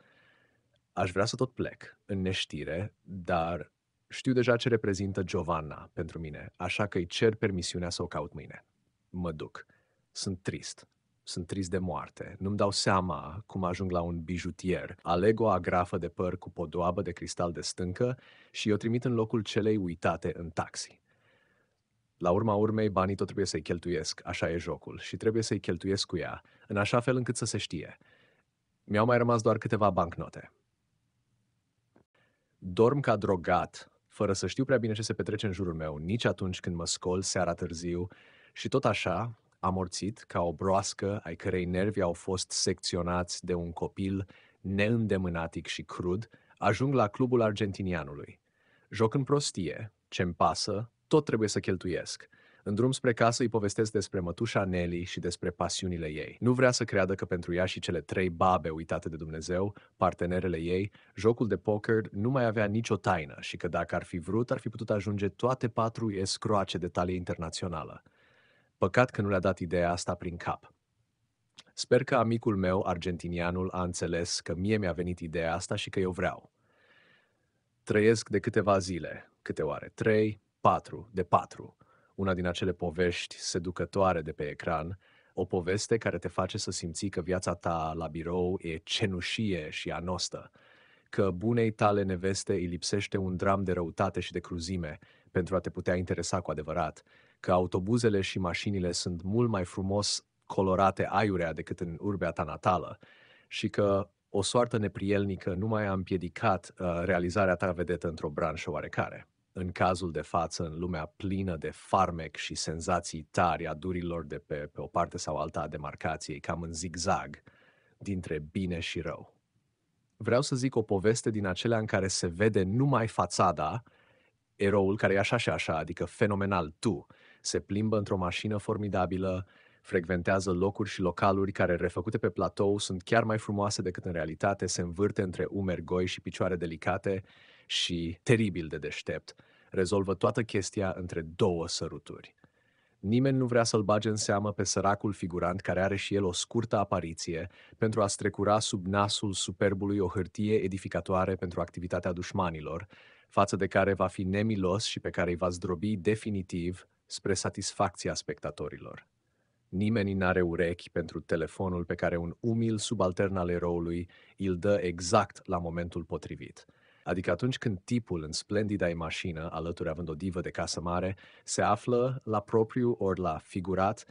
Aș vrea să tot plec, în neștire, dar știu deja ce reprezintă Giovanna pentru mine, așa că îi cer permisiunea să o caut mâine. Mă duc. Sunt trist. Sunt trist de moarte. Nu-mi dau seama cum ajung la un bijutier. Aleg o agrafă de păr cu podoabă de cristal de stâncă și o trimit în locul celei uitate în taxi. La urma urmei, banii tot trebuie să-i cheltuiesc, așa e jocul, și trebuie să-i cheltuiesc cu ea, în așa fel încât să se știe. Mi-au mai rămas doar câteva bancnote. Dorm ca drogat, fără să știu prea bine ce se petrece în jurul meu, nici atunci când mă scol seara târziu, și tot așa, amorțit, ca o broască ai cărei nervi au fost secționați de un copil neîndemânatic și crud, ajung la clubul argentinianului. Joc în prostie, ce-mi pasă, tot trebuie să cheltuiesc. În drum spre casă îi povestesc despre mătușa Nelly și despre pasiunile ei. Nu vrea să creadă că pentru ea și cele trei babe uitate de Dumnezeu, partenerele ei, jocul de poker nu mai avea nicio taină și că dacă ar fi vrut, ar fi putut ajunge toate patru escroace de talie internațională. Păcat că nu le-a dat ideea asta prin cap. Sper că amicul meu, argentinianul, a înțeles că mie mi-a venit ideea asta și că eu vreau. Trăiesc de câteva zile, câte oare? 3, 4, de 4. Una din acele povești seducătoare de pe ecran, o poveste care te face să simți că viața ta la birou e cenușie și anostă, că bunei tale neveste îi lipsește un dram de răutate și de cruzime pentru a te putea interesa cu adevărat, că autobuzele și mașinile sunt mult mai frumos colorate aiurea decât în urbea ta natală și că o soartă neprielnică nu mai a împiedicat realizarea ta vedetă într-o branșă oarecare. În cazul de față, în lumea plină de farmec și senzații tari a durilor de pe o parte sau alta a demarcației, cam în zigzag, dintre bine și rău. Vreau să zic o poveste din acelea în care se vede numai fațada, eroul care e așa și așa, adică fenomenal tu, se plimbă într-o mașină formidabilă, frecventează locuri și localuri care, refăcute pe platou, sunt chiar mai frumoase decât în realitate, se învârte între umeri goi și picioare delicate și, teribil de deștept, rezolvă toată chestia între două săruturi. Nimeni nu vrea să-l bage în seamă pe săracul figurant care are și el o scurtă apariție pentru a strecura sub nasul superbului o hârtie edificatoare pentru activitatea dușmanilor, față de care va fi nemilos și pe care îi va zdrobi definitiv spre satisfacția spectatorilor. Nimeni n-are urechi pentru telefonul pe care un umil subaltern al eroului îl dă exact la momentul potrivit. Adică atunci când tipul în splendida ei mașină, alături având o divă de casă mare, se află la propriu ori la figurat,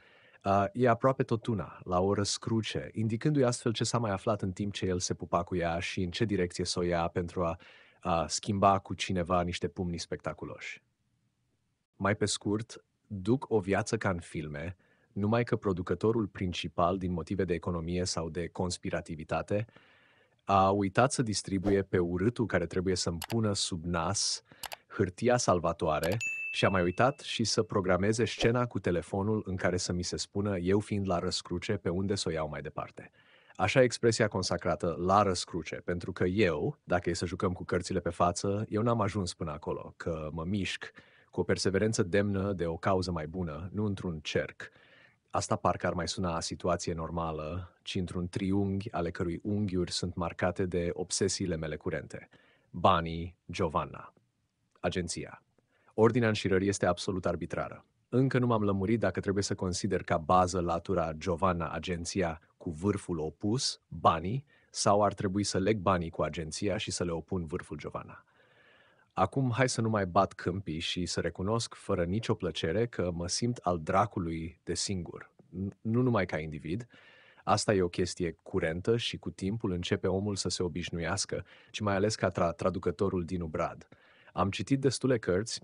e aproape tot una, la o răscruce, indicându-i astfel ce s-a mai aflat în timp ce el se pupa cu ea și în ce direcție s-o ia pentru a schimba cu cineva niște pumni spectaculoși. Mai pe scurt, duc o viață ca în filme, numai că producătorul principal, din motive de economie sau de conspirativitate, a uitat să distribuie pe urâtul care trebuie să-mi pună sub nas hârtia salvatoare și a mai uitat și să programeze scena cu telefonul în care să mi se spună, eu fiind la răscruce, pe unde să o iau mai departe. Așa e expresia consacrată, la răscruce, pentru că eu, dacă e să jucăm cu cărțile pe față, eu n-am ajuns până acolo, că mă mișc cu o perseverență demnă de o cauză mai bună, nu într-un cerc. Asta parcă ar mai suna a situație normală, ci într-un triunghi ale cărui unghiuri sunt marcate de obsesiile mele curente. Banii, Giovanna. Agenția. Ordinea în șirării este absolut arbitrară. Încă nu m-am lămurit dacă trebuie să consider ca bază latura Giovanna, agenția, cu vârful opus, banii, sau ar trebui să leg banii cu agenția și să le opun vârful Giovanna. Acum hai să nu mai bat câmpii și să recunosc fără nicio plăcere că mă simt al dracului de singur, nu numai ca individ. Asta e o chestie curentă și cu timpul începe omul să se obișnuiască, ci mai ales ca traducătorul Dinu Brad. Am citit destule cărți,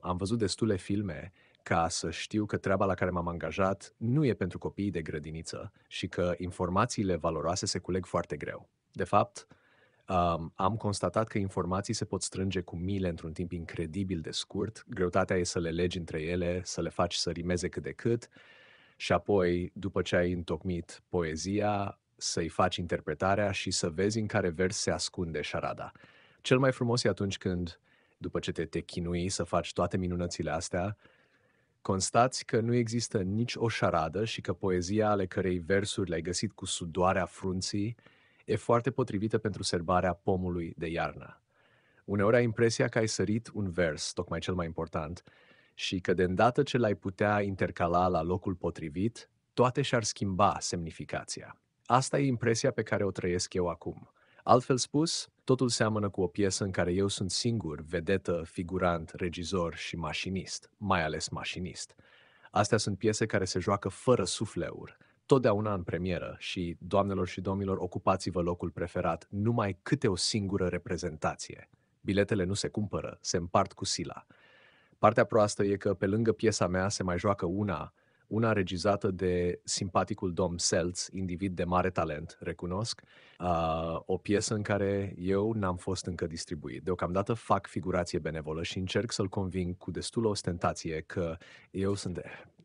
am văzut destule filme ca să știu că treaba la care m-am angajat nu e pentru copiii de grădiniță și că informațiile valoroase se culeg foarte greu. De fapt, am constatat că informații se pot strânge cu mile într-un timp incredibil de scurt, greutatea e să le legi între ele, să le faci să rimeze cât de cât și apoi, după ce ai întocmit poezia, să-i faci interpretarea și să vezi în care vers se ascunde șarada. Cel mai frumos e atunci când, după ce te chinui să faci toate minunățile astea, constați că nu există nici o șaradă și că poezia ale cărei versuri le-ai găsit cu sudoarea frunții e foarte potrivită pentru serbarea pomului de iarnă. Uneori ai impresia că ai sărit un vers, tocmai cel mai important, și că de îndată ce l-ai putea intercala la locul potrivit, toate și-ar schimba semnificația. Asta e impresia pe care o trăiesc eu acum. Altfel spus, totul seamănă cu o piesă în care eu sunt singur, vedetă, figurant, regizor și mașinist, mai ales mașinist. Astea sunt piese care se joacă fără sufleuri, totdeauna în premieră și, doamnelor și domnilor, ocupați-vă locul preferat, numai câte o singură reprezentație. Biletele nu se cumpără, se împart cu sila. Partea proastă e că pe lângă piesa mea se mai joacă una regizată de simpaticul domn Seltz, individ de mare talent, recunosc, o piesă în care eu n-am fost încă distribuit. Deocamdată fac figurație benevolă și încerc să-l conving cu destulă ostentație că eu sunt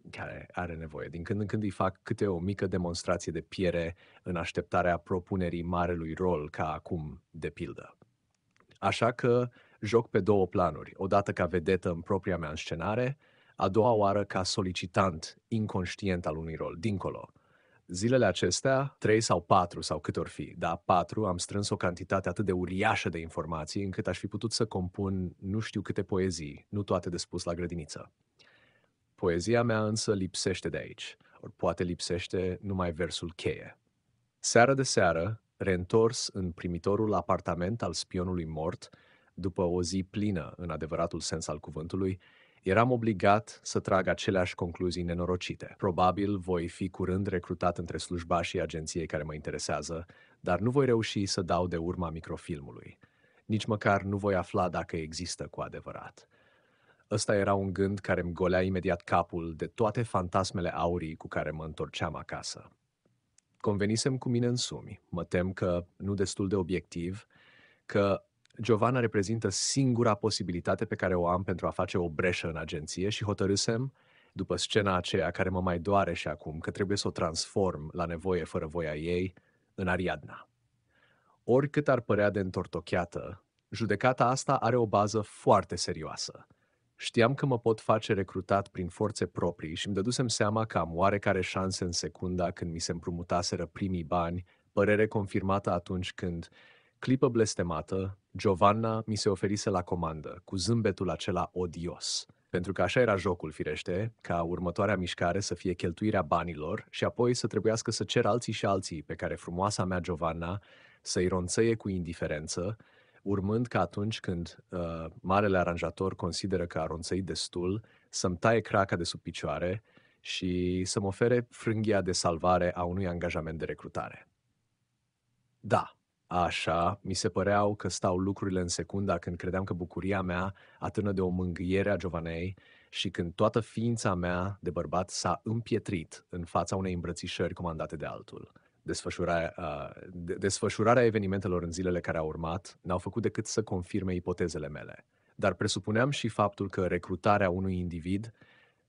care are nevoie. Din când în când îi fac câte o mică demonstrație de piere în așteptarea propunerii marelui rol, ca acum, de pildă. Așa că joc pe două planuri, odată ca vedetă în propria mea înscenare, a doua oară ca solicitant inconștient al unui rol, dincolo. Zilele acestea, 3 sau 4 sau cât or fi, dar 4, am strâns o cantitate atât de uriașă de informații încât aș fi putut să compun nu știu câte poezii, nu toate de spus la grădiniță. Poezia mea însă lipsește de aici, ori poate lipsește numai versul cheie. Seară de seară, reîntors în primitorul apartament al spionului mort, după o zi plină în adevăratul sens al cuvântului, eram obligat să trag aceleași concluzii nenorocite. Probabil voi fi curând recrutat între slujbașii agenției care mă interesează, dar nu voi reuși să dau de urma microfilmului. Nici măcar nu voi afla dacă există cu adevărat. Ăsta era un gând care îmi golea imediat capul de toate fantasmele aurii cu care mă întorceam acasă. Convenisem cu mine însumi, mă tem că nu destul de obiectiv, că Giovanna reprezintă singura posibilitate pe care o am pentru a face o breșă în agenție și hotărâsem, după scena aceea care mă mai doare și acum, că trebuie să o transform la nevoie fără voia ei în Ariadna. Oricât ar părea de întortocheată, judecata asta are o bază foarte serioasă. Știam că mă pot face recrutat prin forțe proprii și îmi dădusem seama că am oarecare șanse în secunda când mi se împrumutaseră primii bani, părere confirmată atunci când Clipă blestemată, Giovanna mi se oferise la comandă, cu zâmbetul acela odios. Pentru că așa era jocul, firește, ca următoarea mișcare să fie cheltuirea banilor și apoi să trebuiască să cer alții și alții pe care frumoasa mea Giovanna să-i ronțăie cu indiferență, urmând că atunci când marele aranjator consideră că a ronțăit destul, să-mi taie craca de sub picioare și să-mi ofere frânghia de salvare a unui angajament de recrutare. Da. Așa, mi se păreau că stau lucrurile în secunda când credeam că bucuria mea atârnă de o mângâiere a Giovanei și când toată ființa mea de bărbat s-a împietrit în fața unei îmbrățișări comandate de altul. Desfășurarea evenimentelor în zilele care au urmat n-au făcut decât să confirme ipotezele mele, dar presupuneam și faptul că recrutarea unui individ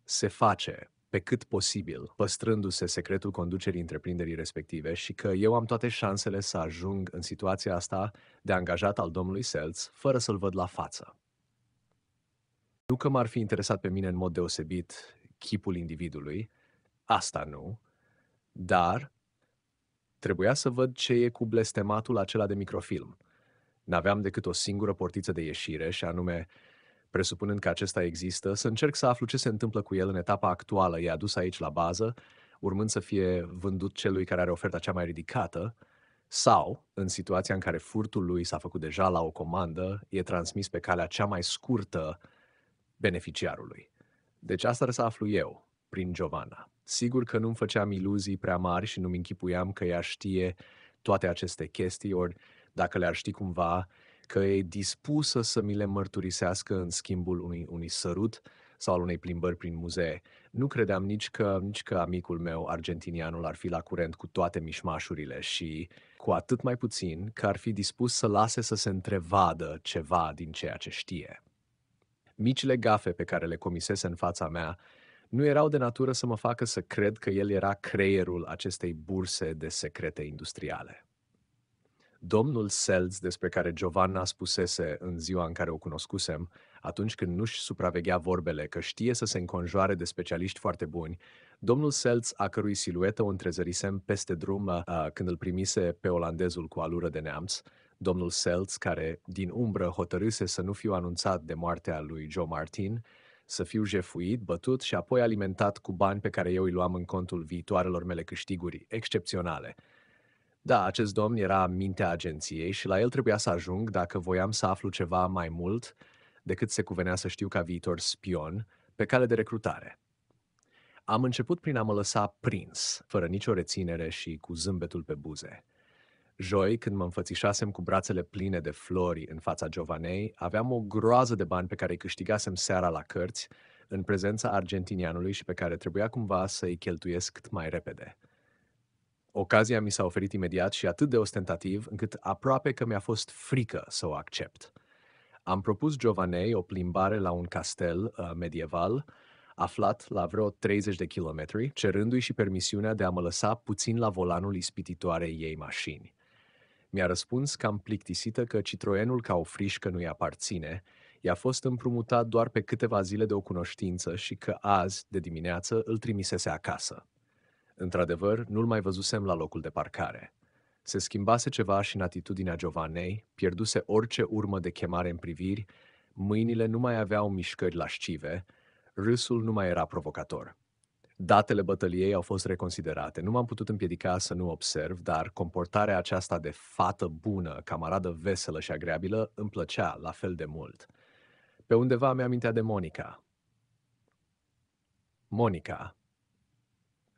se face pe cât posibil, păstrându-se secretul conducerii întreprinderii respective și că eu am toate șansele să ajung în situația asta de angajat al domnului Seltz, fără să-l văd la față. Nu că m-ar fi interesat pe mine în mod deosebit chipul individului, asta nu, dar trebuia să văd ce e cu blestematul acela de microfilm. N-aveam decât o singură portiță de ieșire și anume, presupunând că acesta există, să încerc să aflu ce se întâmplă cu el în etapa actuală, e adus aici la bază, urmând să fie vândut celui care are oferta cea mai ridicată, sau, în situația în care furtul lui s-a făcut deja la o comandă, e transmis pe calea cea mai scurtă beneficiarului. Deci asta trebuie să aflu eu, prin Giovanna. Sigur că nu-mi făceam iluzii prea mari și nu-mi închipuiam că ea știe toate aceste chestii, ori dacă le-ar ști cumva, că e dispusă să mi le mărturisească în schimbul unui sărut sau al unei plimbări prin muzee. Nu credeam nici că amicul meu, argentinianul, ar fi la curent cu toate mișmașurile și cu atât mai puțin că ar fi dispus să lase să se întrevadă ceva din ceea ce știe. Micile gafe pe care le comisese în fața mea nu erau de natură să mă facă să cred că el era creierul acestei burse de secrete industriale. Domnul Seltz, despre care Giovanna spusese în ziua în care o cunoscusem, atunci când nu-și supraveghea vorbele, că știe să se înconjoare de specialiști foarte buni, domnul Seltz, a cărui siluetă o întrezărisem peste drum când îl primise pe olandezul cu alură de neamț, domnul Seltz, care din umbră hotărâse să nu fiu anunțat de moartea lui Joe Martin, să fiu jefuit, bătut și apoi alimentat cu bani pe care eu îi luam în contul viitoarelor mele câștiguri excepționale. Da, acest domn era mintea agenției și la el trebuia să ajung dacă voiam să aflu ceva mai mult decât se cuvenea să știu ca viitor spion pe cale de recrutare. Am început prin a mă lăsa prins, fără nicio reținere și cu zâmbetul pe buze. Joi, când mă înfățișasem cu brațele pline de flori în fața Giovanei, aveam o groază de bani pe care îi câștigasem seara la cărți în prezența argentinianului și pe care trebuia cumva să-i cheltuiesc cât mai repede. Ocazia mi s-a oferit imediat și atât de ostentativ, încât aproape că mi-a fost frică să o accept. Am propus Giovanei o plimbare la un castel medieval, aflat la vreo 30 de kilometri, cerându-i și permisiunea de a mă lăsa puțin la volanul ispititoarei ei mașini. Mi-a răspuns cam plictisită că Citroenul ca o frișcă nu-i aparține, i-a fost împrumutat doar pe câteva zile de o cunoștință și că azi, de dimineață, îl trimisese acasă. Într-adevăr, nu-l mai văzusem la locul de parcare. Se schimbase ceva și în atitudinea Giovanei, pierduse orice urmă de chemare în priviri, mâinile nu mai aveau mișcări lascive, râsul nu mai era provocator. Datele bătăliei au fost reconsiderate. Nu m-am putut împiedica să nu observ, dar comportarea aceasta de fată bună, camaradă veselă și agreabilă, îmi plăcea la fel de mult. Pe undeva mi-amintea de Monica.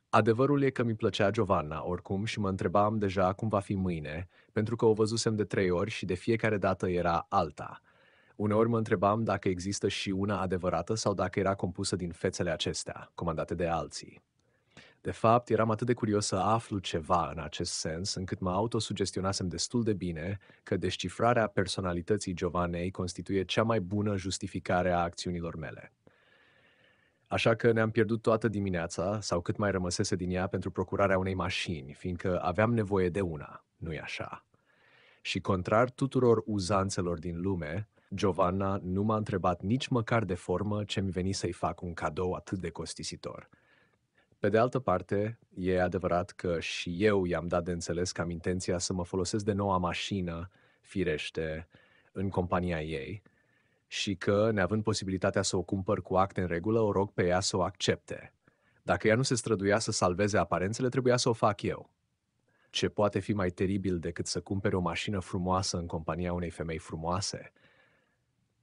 Adevărul e că mi plăcea Giovanna oricum și mă întrebam deja cum va fi mâine, pentru că o văzusem de 3 ori și de fiecare dată era alta. Uneori mă întrebam dacă există și una adevărată sau dacă era compusă din fețele acestea, comandate de alții. De fapt, eram atât de curios să aflu ceva în acest sens, încât mă autosugestionasem destul de bine că descifrarea personalității Giovanei constituie cea mai bună justificare a acțiunilor mele. Așa că ne-am pierdut toată dimineața, sau cât mai rămăsese din ea, pentru procurarea unei mașini, fiindcă aveam nevoie de una, nu-i așa? Și contrar tuturor uzanțelor din lume, Giovanna nu m-a întrebat nici măcar de formă ce-mi veni să-i fac un cadou atât de costisitor. Pe de altă parte, e adevărat că și eu i-am dat de înțeles că am intenția să mă folosesc de noua mașină firește, în compania ei și că, neavând posibilitatea să o cumpăr cu acte în regulă, o rog pe ea să o accepte. Dacă ea nu se străduia să salveze aparențele, trebuia să o fac eu. Ce poate fi mai teribil decât să cumpere o mașină frumoasă în compania unei femei frumoase?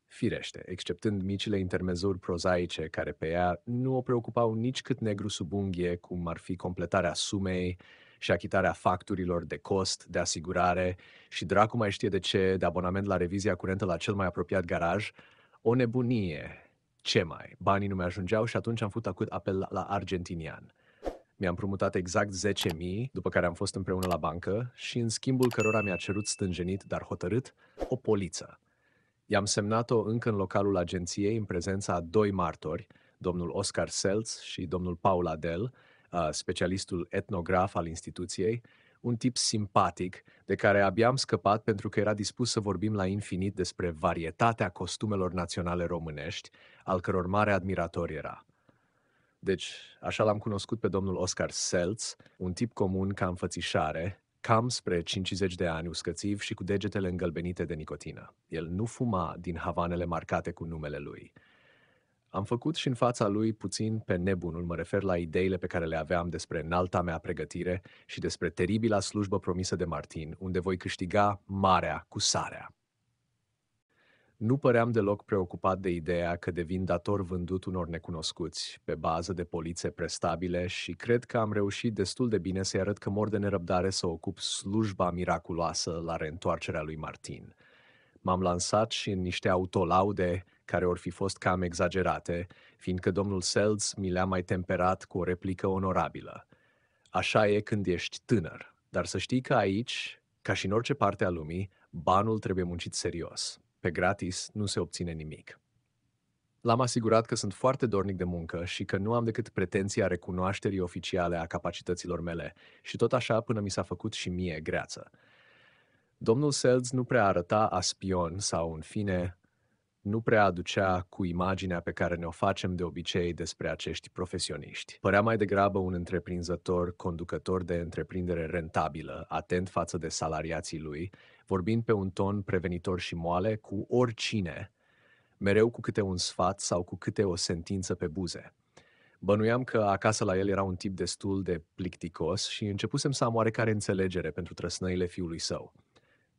Firește, exceptând micile intermezuri prozaice care pe ea nu o preocupau nici cât negru sub unghie, cum ar fi completarea sumei și achitarea facturilor de cost, de asigurare și dracu mai știe de ce, de abonament la revizia curentă la cel mai apropiat garaj, o nebunie. Ce mai? Banii nu mi-ajungeau și atunci am făcut apel la argentinian. Mi-am împrumutat exact 10.000, după care am fost împreună la bancă și în schimbul cărora mi-a cerut stânjenit, dar hotărât, o poliță. I-am semnat-o încă în localul agenției în prezența a doi martori, domnul Oscar Seltz și domnul Paul Adel, specialistul etnograf al instituției, un tip simpatic de care abia am scăpat pentru că era dispus să vorbim la infinit despre varietatea costumelor naționale românești, al căror mare admirator era. Deci, așa l-am cunoscut pe domnul Oscar Seltz, un tip comun ca înfățișare, cam spre 50 de ani, uscățiv și cu degetele îngălbenite de nicotină. El nu fuma din havanele marcate cu numele lui. Am făcut și în fața lui puțin pe nebunul, mă refer la ideile pe care le aveam despre înalta mea pregătire și despre teribila slujbă promisă de Martin, unde voi câștiga marea cu sarea. Nu păream deloc preocupat de ideea că devin dator vândut unor necunoscuți, pe bază de polițe prestabile și cred că am reușit destul de bine să-i arăt că mor de nerăbdare să ocup slujba miraculoasă la reîntoarcerea lui Martin. M-am lansat și în niște autolaude care or fi fost cam exagerate, fiindcă domnul Seltz mi le-a mai temperat cu o replică onorabilă. Așa e când ești tânăr, dar să știi că aici, ca și în orice parte a lumii, banul trebuie muncit serios. Pe gratis nu se obține nimic. L-am asigurat că sunt foarte dornic de muncă și că nu am decât pretenția recunoașterii oficiale a capacităților mele și tot așa până mi s-a făcut și mie greață. Domnul Seltz nu prea arăta a spion sau, în fine, nu prea aducea cu imaginea pe care ne-o facem de obicei despre acești profesioniști. Părea mai degrabă un întreprinzător, conducător de întreprindere rentabilă, atent față de salariații lui, vorbind pe un ton prevenitor și moale cu oricine, mereu cu câte un sfat sau cu câte o sentință pe buze. Bănuiam că acasă la el era un tip destul de plicticos și începusem să am oarecare înțelegere pentru trăsnăile fiului său.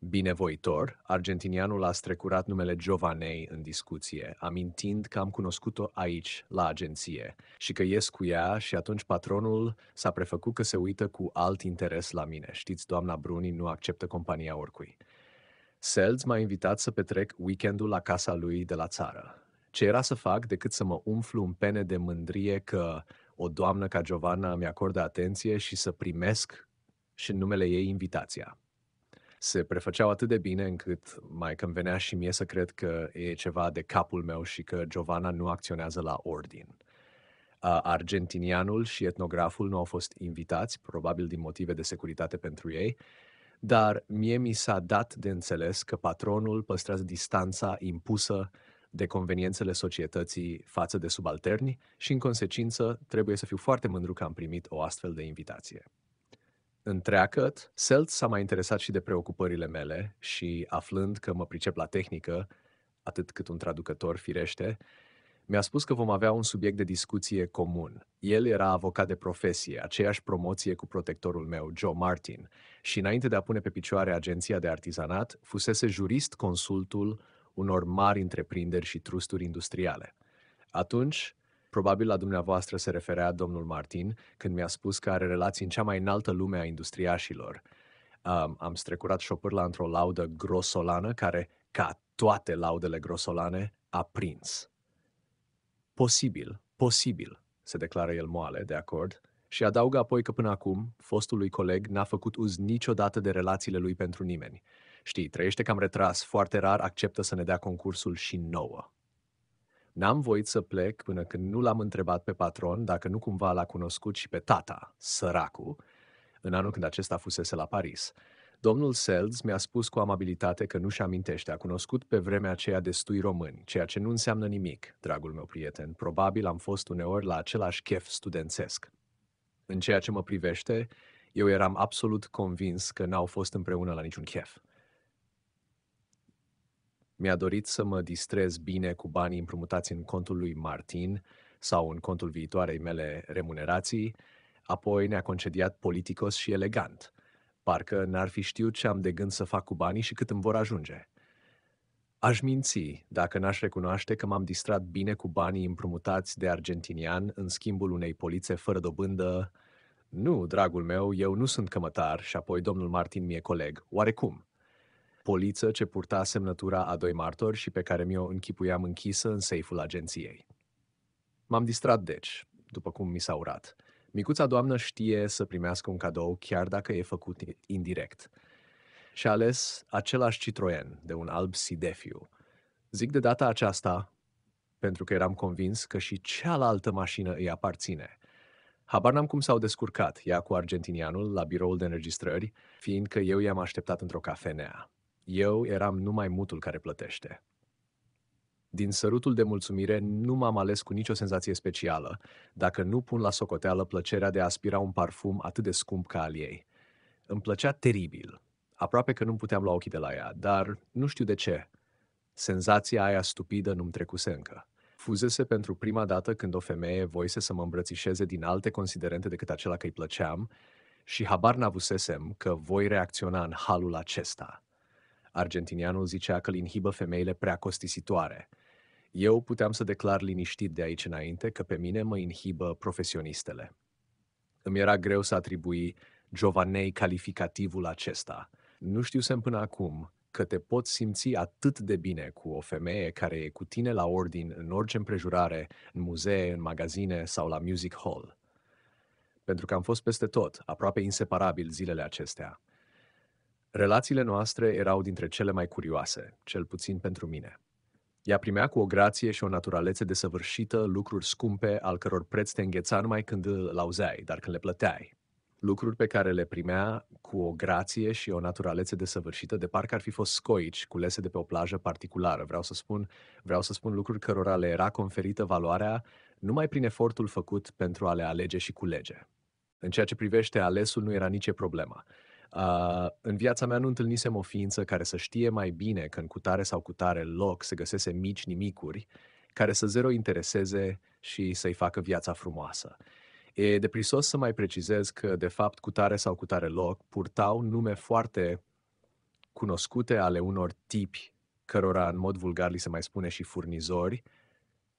Binevoitor, argentinianul a strecurat numele Giovannei în discuție, amintind că am cunoscut-o aici, la agenție, și că ies cu ea și atunci patronul s-a prefăcut că se uită cu alt interes la mine. Știți, doamna Bruni nu acceptă compania oricui. Seltz m-a invitat să petrec weekendul la casa lui de la țară. Ce era să fac decât să mă umflu în pene de mândrie că o doamnă ca Giovanna mi acordă atenție și să primesc și în numele ei invitația. Se prefăceau atât de bine încât mai îmi venea și mie să cred că e ceva de capul meu și că Giovanna nu acționează la ordin. Argentinianul și etnograful nu au fost invitați, probabil din motive de securitate pentru ei, dar mie mi s-a dat de înțeles că patronul păstrează distanța impusă de conveniențele societății față de subalterni și, în consecință, trebuie să fiu foarte mândru că am primit o astfel de invitație. Întreacăt, Seltz s-a mai interesat și de preocupările mele și, aflând că mă pricep la tehnică, atât cât un traducător firește, mi-a spus că vom avea un subiect de discuție comun. El era avocat de profesie, aceeași promoție cu protectorul meu, Joe Martin, și înainte de a pune pe picioare agenția de artizanat, fusese jurist consultul unor mari întreprinderi și trusturi industriale. Atunci, probabil la dumneavoastră se referea domnul Martin când mi-a spus că are relații în cea mai înaltă lume a industriașilor. Am strecurat șopârla într-o laudă grosolană care, ca toate laudele grosolane, a prins. Posibil, se declară el moale, de acord, și adaugă apoi că până acum fostului coleg n-a făcut uz niciodată de relațiile lui pentru nimeni. Știi, trăiește cam retras, foarte rar acceptă să ne dea concursul și nouă. N-am voit să plec până când nu l-am întrebat pe patron dacă nu cumva l-a cunoscut și pe tata, săracu, în anul când acesta fusese la Paris. Domnul Seltz mi-a spus cu amabilitate că nu-și amintește, a cunoscut pe vremea aceea destui români, ceea ce nu înseamnă nimic, dragul meu prieten, probabil am fost uneori la același chef studențesc. În ceea ce mă privește, eu eram absolut convins că n-au fost împreună la niciun chef. Mi-a dorit să mă distrez bine cu banii împrumutați în contul lui Martin sau în contul viitoarei mele remunerații, apoi ne-a concediat politicos și elegant. Parcă n-ar fi știut ce am de gând să fac cu banii și cât îmi vor ajunge. Aș minți dacă n-aș recunoaște că m-am distrat bine cu banii împrumutați de argentinian în schimbul unei polițe fără dobândă. Nu, dragul meu, eu nu sunt cămătar și apoi domnul Martin mi-e coleg, oarecum. Poliță ce purta semnătura a doi martori și pe care mi-o închipuiam închisă în seiful agenției. M-am distrat, deci, după cum mi s-a urat. Micuța doamnă știe să primească un cadou chiar dacă e făcut indirect. Și-a ales același Citroen de un alb Sidefiu. Zic de data aceasta, pentru că eram convins că și cealaltă mașină îi aparține. Habar n-am cum s-au descurcat ea cu argentinianul la biroul de înregistrări, fiindcă eu i-am așteptat într-o cafenea. Eu eram numai mutul care plătește. Din sărutul de mulțumire nu m-am ales cu nicio senzație specială, dacă nu pun la socoteală plăcerea de a aspira un parfum atât de scump ca al ei. Îmi plăcea teribil. Aproape că nu puteam lua ochii de la ea, dar nu știu de ce. Senzația aia stupidă nu-mi trecuse încă. Fuzese pentru prima dată când o femeie voise să mă îmbrățișeze din alte considerente decât acela că îi plăceam și habar n-avusesem că voi reacționa în halul acesta. Argentinianul zicea că-l inhibă femeile prea costisitoare. Eu puteam să declar liniștit de aici înainte că pe mine mă inhibă profesionistele. Îmi era greu să atribui Giovannei calificativul acesta. Nu știusem până acum că te poți simți atât de bine cu o femeie care e cu tine la ordin în orice împrejurare, în muzee, în magazine sau la music hall. Pentru că am fost peste tot, aproape inseparabil zilele acestea. Relațiile noastre erau dintre cele mai curioase, cel puțin pentru mine. Ea primea cu o grație și o naturalețe desăvârșită lucruri scumpe al căror preț te îngheța numai când îl auzeai, dar când le plăteai. Lucruri pe care le primea cu o grație și o naturalețe desăvârșită, de parcă ar fi fost scoici culese de pe o plajă particulară. Vreau să spun lucruri cărora le era conferită valoarea numai prin efortul făcut pentru a le alege și culege. În ceea ce privește alesul nu era nicio problemă. În viața mea nu întâlnisem o ființă care să știe mai bine că în cutare sau cutare loc se găsese mici nimicuri care să zero intereseze și să-i facă viața frumoasă. E deprisos să mai precizez că, de fapt, cutare sau cutare loc purtau nume foarte cunoscute ale unor tipi, cărora în mod vulgar li se mai spune și furnizori,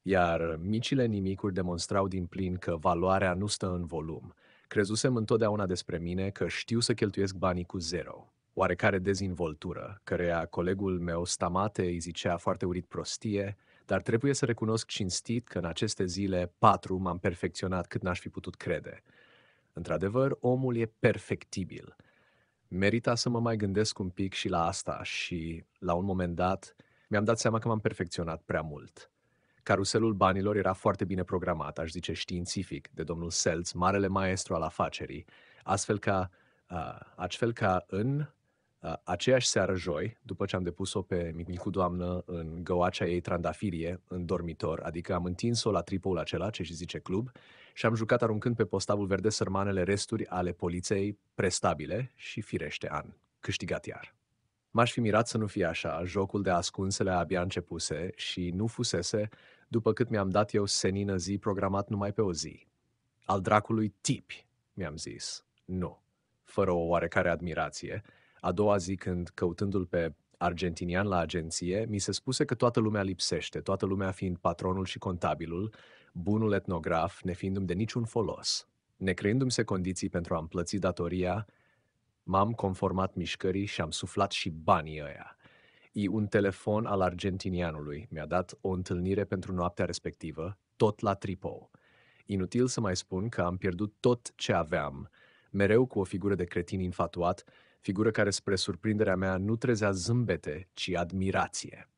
iar micile nimicuri demonstrau din plin că valoarea nu stă în volum. Crezusem întotdeauna despre mine că știu să cheltuiesc banii cu zero. Oarecare dezinvoltură, căreia colegul meu Stamate îi zicea foarte urit prostie, dar trebuie să recunosc cinstit că în aceste zile 4 m-am perfecționat cât n-aș fi putut crede. Într-adevăr, omul e perfectibil. Merita să mă mai gândesc un pic și la asta și, la un moment dat, mi-am dat seama că m-am perfecționat prea mult. Caruselul banilor era foarte bine programat, aș zice științific, de domnul Seltz, marele maestru al afacerii, astfel ca în aceeași seară joi, după ce am depus-o pe micu doamnă în găoacea ei trandafirie, în dormitor, adică am întins-o la tripoul acela, ce-și zice club, și am jucat aruncând pe postavul verde sărmanele resturi ale poliței prestabile și, firește, an câștigat iar. M-aș fi mirat să nu fie așa, jocul de ascunsele abia începuse și nu fusese, după cât mi-am dat eu senină zi programat numai pe o zi. Al dracului tipi, mi-am zis, nu, fără o oarecare admirație. A doua zi, când, căutându-l pe argentinian la agenție, mi se spuse că toată lumea lipsește, toată lumea fiind patronul și contabilul, bunul etnograf, nefiindu-mi de niciun folos. Necreându-mi se condiții pentru a-mi plăți datoria, m-am conformat mișcării și am suflat și banii ăia. Un telefon al argentinianului mi-a dat o întâlnire pentru noaptea respectivă, tot la tripou. Inutil să mai spun că am pierdut tot ce aveam, mereu cu o figură de cretin infatuat, figură care, spre surprinderea mea, nu trezea zâmbete, ci admirație.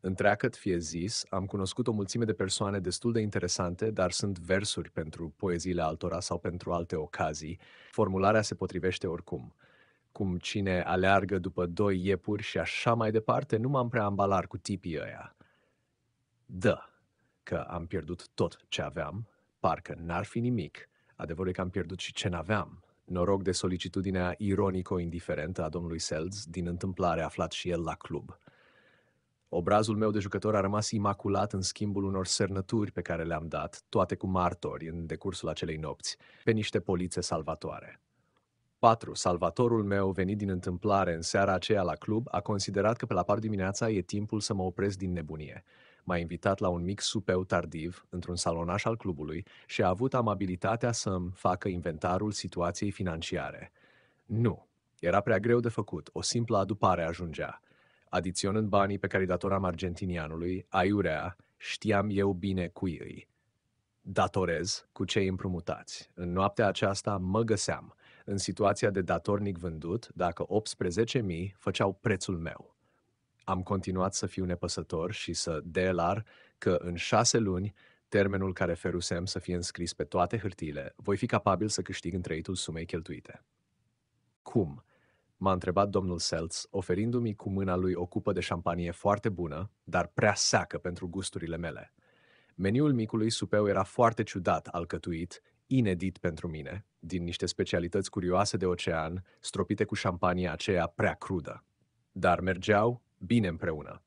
Întreagăt fie zis, am cunoscut o mulțime de persoane destul de interesante, dar sunt versuri pentru poeziile altora sau pentru alte ocazii. Formularea se potrivește oricum. Cum cine aleargă după doi iepuri și așa mai departe, nu m-am prea ambalar cu tipii ăia. Da, că am pierdut tot ce aveam, parcă n-ar fi nimic. Adevărul e că am pierdut și ce n-aveam. Noroc de solicitudinea ironico-indiferentă a domnului Seltz, din întâmplare aflat și el la club. Obrazul meu de jucător a rămas imaculat în schimbul unor sernături pe care le-am dat, toate cu martori în decursul acelei nopți, pe niște polițe salvatoare. 4. Salvatorul meu, venit din întâmplare în seara aceea la club, a considerat că pe la 4 dimineața e timpul să mă opresc din nebunie. M-a invitat la un mic supeu tardiv, într-un salonaș al clubului, și a avut amabilitatea să-mi facă inventarul situației financiare. Nu, era prea greu de făcut, o simplă adupare ajungea. Adiționând banii pe care îi datoram argentinianului, aiurea, știam eu bine cui îi datorez, cu cei împrumutați. În noaptea aceasta mă găseam în situația de datornic vândut, dacă 18.000 făceau prețul meu. Am continuat să fiu nepăsător și să delar că în 6 luni, termenul care ferusem să fie înscris pe toate hârtiile, voi fi capabil să câștig întreitul sumei cheltuite. Cum? M-a întrebat domnul Seltz, oferindu-mi cu mâna lui o cupă de șampanie foarte bună, dar prea seacă pentru gusturile mele. Meniul micului supeu era foarte ciudat alcătuit, inedit pentru mine, din niște specialități curioase de ocean, stropite cu șampania aceea prea crudă. Dar mergeau bine împreună.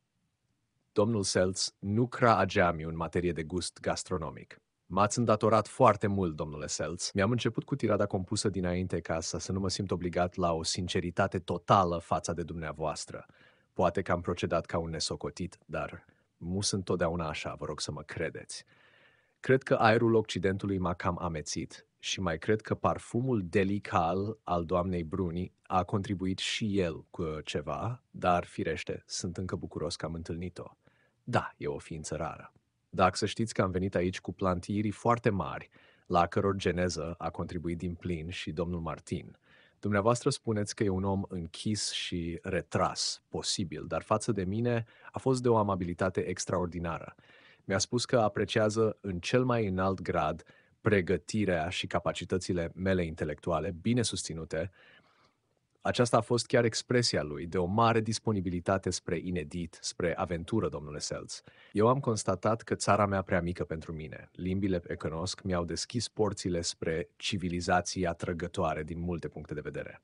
Domnul Seltz nu cragea-mi în materie de gust gastronomic. M-ați îndatorat foarte mult, domnule Seltz. Mi-am început cu tirada compusă dinainte ca să nu mă simt obligat la o sinceritate totală față de dumneavoastră. Poate că am procedat ca un nesocotit, dar nu sunt totdeauna așa, vă rog să mă credeți. Cred că aerul Occidentului m-a cam amețit și mai cred că parfumul delicat al doamnei Bruni a contribuit și el cu ceva, dar, firește, sunt încă bucuros că am întâlnit-o. Da, e o ființă rară. Dacă să știți că am venit aici cu plantierii foarte mari, la căror geneză a contribuit din plin și domnul Martin. Dumneavoastră spuneți că e un om închis și retras, posibil, dar față de mine a fost de o amabilitate extraordinară. Mi-a spus că apreciază în cel mai înalt grad pregătirea și capacitățile mele intelectuale, bine susținute. Aceasta a fost chiar expresia lui, de o mare disponibilitate spre inedit, spre aventură, domnule Seltz. Eu am constatat că țara mea prea mică pentru mine. Limbile pe care o cunosc mi-au deschis porțile spre civilizații atrăgătoare din multe puncte de vedere.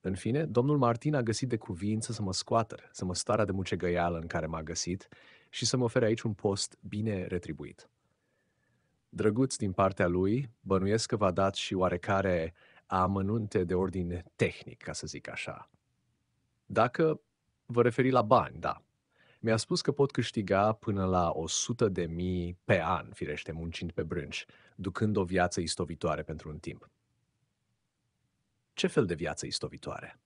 În fine, domnul Martin a găsit de cuvință să mă scoată, să mă starea de mucegăială în care m-a găsit și să-mi ofere aici un post bine retribuit. Drăguț din partea lui, bănuiesc că v-a dat și oarecare amănunte de ordin tehnic, ca să zic așa. Dacă vă referi la bani, da. Mi-a spus că pot câștiga până la 100.000 pe an, firește, muncind pe brânci, ducând o viață istovitoare pentru un timp. Ce fel de viață istovitoare?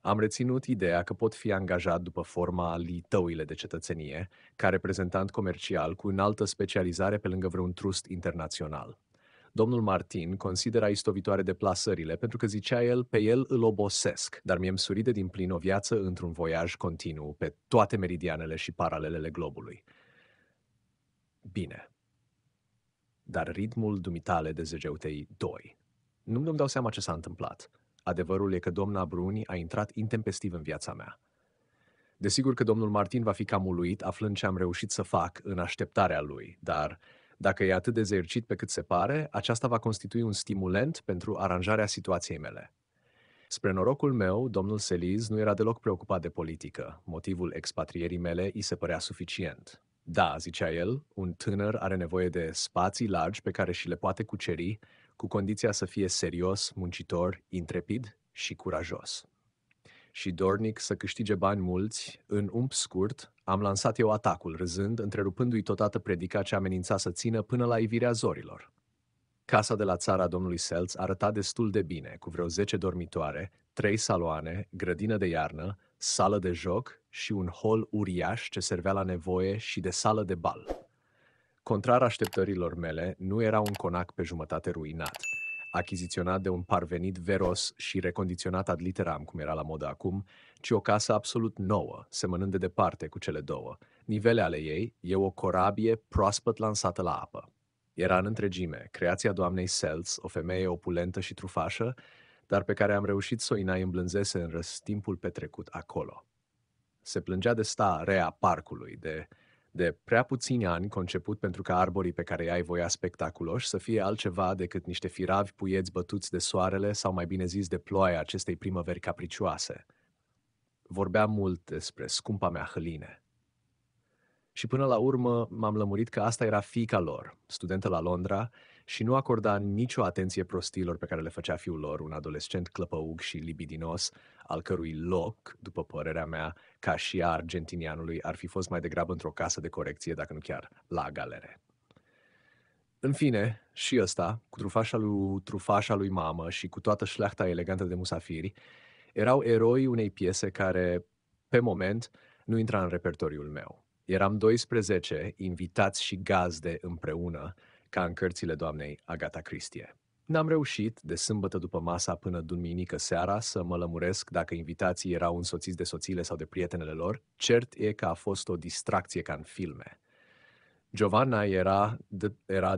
Am reținut ideea că pot fi angajat după forma lităuile de cetățenie, ca reprezentant comercial cu înaltă specializare pe lângă vreun trust internațional. Domnul Martin considera istovitoare deplasările pentru că, zicea el, pe el îl obosesc, dar mi-am suride din plin o viață într-un voiaj continuu pe toate meridianele și paralelele globului. Bine. Dar ritmul dumitale de zegeutei 2. Nu-mi dau seama ce s-a întâmplat. Adevărul e că doamna Bruni a intrat intempestiv în viața mea. Desigur că domnul Martin va fi cam uluit aflând ce am reușit să fac în așteptarea lui, dar dacă e atât de zercit pe cât se pare, aceasta va constitui un stimulent pentru aranjarea situației mele. Spre norocul meu, domnul Seltz nu era deloc preocupat de politică. Motivul expatrierii mele îi se părea suficient. Da, zicea el, un tânăr are nevoie de spații largi pe care și le poate cuceri, cu condiția să fie serios, muncitor, intrepid și curajos. Și dornic să câștige bani mulți, în ump scurt, am lansat eu atacul, râzând, întrerupându-i totodată predica ce amenința să țină până la ivirea zorilor. Casa de la țara domnului Seltz arăta destul de bine, cu vreo 10 dormitoare, 3 saloane, grădină de iarnă, sală de joc și un hol uriaș ce servea la nevoie și de sală de bal. Contrar așteptărilor mele, nu era un conac pe jumătate ruinat, achiziționat de un parvenit veros și recondiționat ad literam, cum era la modă acum, ci o casă absolut nouă, semănând de departe cu cele două. Nivele ale ei e o corabie proaspăt lansată la apă. Era în întregime creația doamnei Seltz, o femeie opulentă și trufașă, dar pe care am reușit să o inai îmblânzese în răstimpul petrecut acolo. Se plângea de starea parcului, de prea puțini ani conceput pentru ca arborii pe care i-ai voia spectaculoși să fie altceva decât niște firavi puieți bătuți de soarele sau mai bine zis de ploaia acestei primăveri capricioase. vorbea mult despre scumpa mea Hăline. Și până la urmă m-am lămurit că asta era fiica lor, studentă la Londra, și nu acorda nicio atenție prostiilor pe care le făcea fiul lor, un adolescent clăpăug și libidinos, al cărui loc, după părerea mea, ca și a argentinianului, ar fi fost mai degrabă într-o casă de corecție, dacă nu chiar la galere. În fine, și ăsta, cu trufașa lui mamă și cu toată șleachta elegantă de musafiri, erau eroi unei piese care, pe moment, nu intra în repertoriul meu. Eram 12, invitați și gazde împreună, ca în cărțile doamnei Agatha Christie. N-am reușit, de sâmbătă după masa până duminică seara, să mă lămuresc dacă invitații erau însoțiți de soțiile sau de prietenele lor. Cert e că a fost o distracție ca în filme. Giovanna era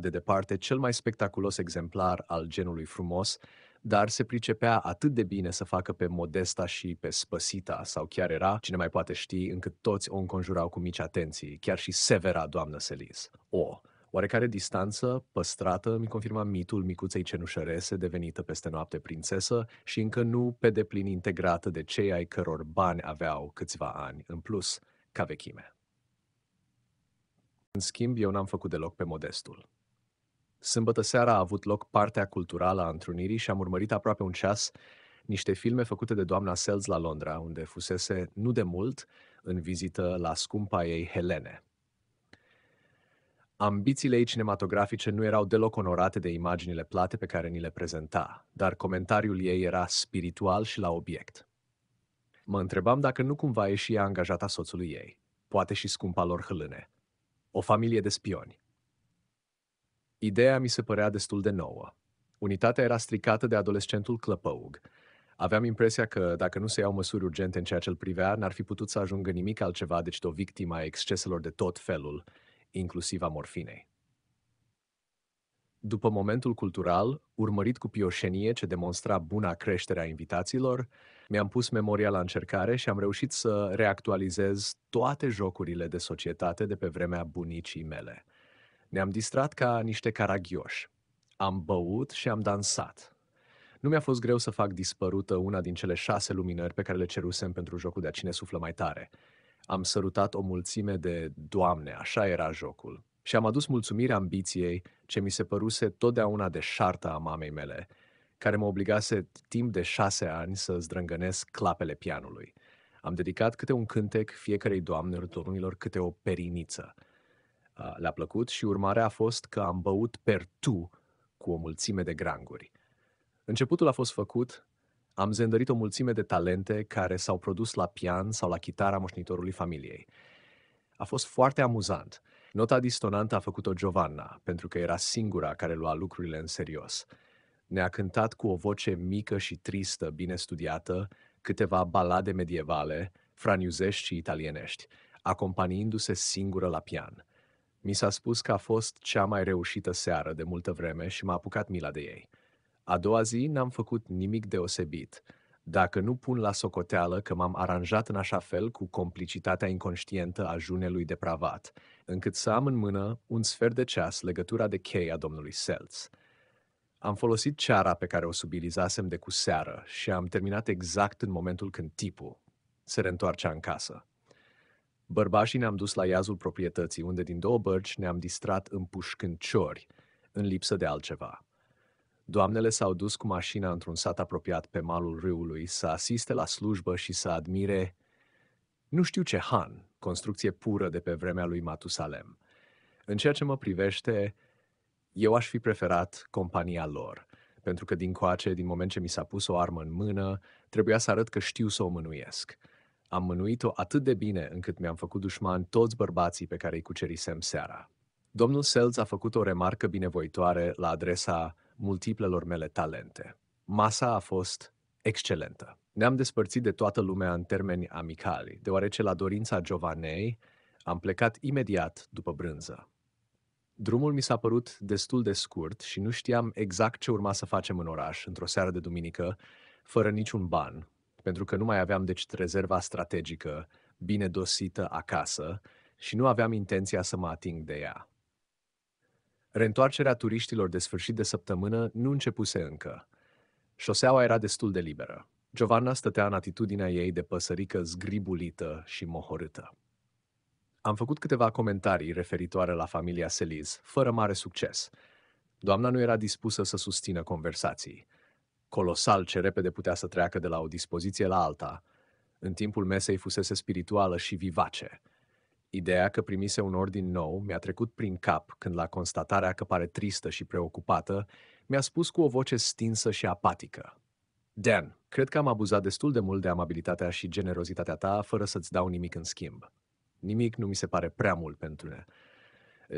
de departe cel mai spectaculos exemplar al genului frumos, dar se pricepea atât de bine să facă pe Modesta și pe Spăsita, sau chiar era, cine mai poate ști, încât toți o înconjurau cu mici atenții, chiar și severa doamnă Selis. O oarecare distanță păstrată mi confirma mitul micuței cenușărese devenită peste noapte prințesă și încă nu pe deplin integrată de cei ai căror bani aveau câțiva ani în plus ca vechime. În schimb, eu n-am făcut deloc pe Modestul. Sâmbătă seara a avut loc partea culturală a întrunirii și am urmărit aproape un ceas niște filme făcute de doamna Seltz la Londra, unde fusese nu de mult în vizită la scumpa ei Hélène. Ambițiile ei cinematografice nu erau deloc onorate de imaginile plate pe care ni le prezenta, dar comentariul ei era spiritual și la obiect. Mă întrebam dacă nu cumva e și ea angajata soțului ei, poate și scumpa lor Hâlâne, o familie de spioni. Ideea mi se părea destul de nouă. Unitatea era stricată de adolescentul clăpăug. Aveam impresia că, dacă nu se iau măsuri urgente în ceea ce îl privea, n-ar fi putut să ajungă nimic altceva decât o victimă a exceselor de tot felul, inclusiv a morfinei. După momentul cultural, urmărit cu pioșenie ce demonstra buna creștere a invitațiilor, mi-am pus memoria la încercare și am reușit să reactualizez toate jocurile de societate de pe vremea bunicii mele. Ne-am distrat ca niște caragioși. Am băut și am dansat. Nu mi-a fost greu să fac dispărută una din cele 6 luminări pe care le cerusem pentru jocul de a cine suflă mai tare. Am sărutat o mulțime de doamne, așa era jocul, și am adus mulțumirea ambiției ce mi se păruse totdeauna deșartă a mamei mele, care mă obligase timp de 6 ani să zdrângănesc clapele pianului. Am dedicat câte un cântec fiecarei doamnelor, domnilor, câte o periniță. Le-a plăcut și urmarea a fost că am băut pertu cu o mulțime de granguri. Începutul a fost făcut, am zândărit o mulțime de talente care s-au produs la pian sau la chitara moșnitorului familiei. A fost foarte amuzant. Nota distonantă a făcut-o Giovanna, pentru că era singura care lua lucrurile în serios. Ne-a cântat cu o voce mică și tristă, bine studiată, câteva balade medievale, franiuzești și italienești, acompaniindu-se singură la pian. Mi s-a spus că a fost cea mai reușită seară de multă vreme și m-a apucat mila de ei. A doua zi n-am făcut nimic deosebit, dacă nu pun la socoteală că m-am aranjat în așa fel cu complicitatea inconștientă a junelui depravat, încât să am în mână un sfert de ceas legătura de chei a domnului Seltz. Am folosit ceara pe care o subilizasem de cu seară și am terminat exact în momentul când tipul se reîntoarcea în casă. Bărbașii ne-am dus la iazul proprietății, unde din 2 bărci ne-am distrat împușcând ciori, în lipsă de altceva. Doamnele s-au dus cu mașina într-un sat apropiat pe malul râului să asiste la slujbă și să admire nu știu ce han, construcție pură de pe vremea lui Matusalem. În ceea ce mă privește, eu aș fi preferat compania lor, pentru că dincoace, din moment ce mi s-a pus o armă în mână, trebuia să arăt că știu să o mânuiesc. Am mânuit-o atât de bine încât mi-am făcut dușmani toți bărbații pe care îi cucerisem seara. Domnul Seltz a făcut o remarcă binevoitoare la adresa multiplelor mele talente. Masa a fost excelentă. Ne-am despărțit de toată lumea în termeni amicali, deoarece la dorința Giovannei am plecat imediat după brânză. Drumul mi s-a părut destul de scurt și nu știam exact ce urma să facem în oraș, într-o seară de duminică, fără niciun ban, pentru că nu mai aveam deci rezerva strategică bine dosită acasă și nu aveam intenția să mă ating de ea. Reîntoarcerea turiștilor de sfârșit de săptămână nu începuse încă. Șoseaua era destul de liberă. Giovanna stătea în atitudinea ei de păsărică zgribulită și mohorâtă. Am făcut câteva comentarii referitoare la familia Seliz, fără mare succes. Doamna nu era dispusă să susțină conversații. Colosal ce repede putea să treacă de la o dispoziție la alta. În timpul mesei fusese spirituală și vivace. Ideea că primise un ordin nou mi-a trecut prin cap când, la constatarea că pare tristă și preocupată, mi-a spus cu o voce stinsă și apatică: Dan, cred că am abuzat destul de mult de amabilitatea și generozitatea ta fără să-ți dau nimic în schimb. Nimic nu mi se pare prea mult pentru ne.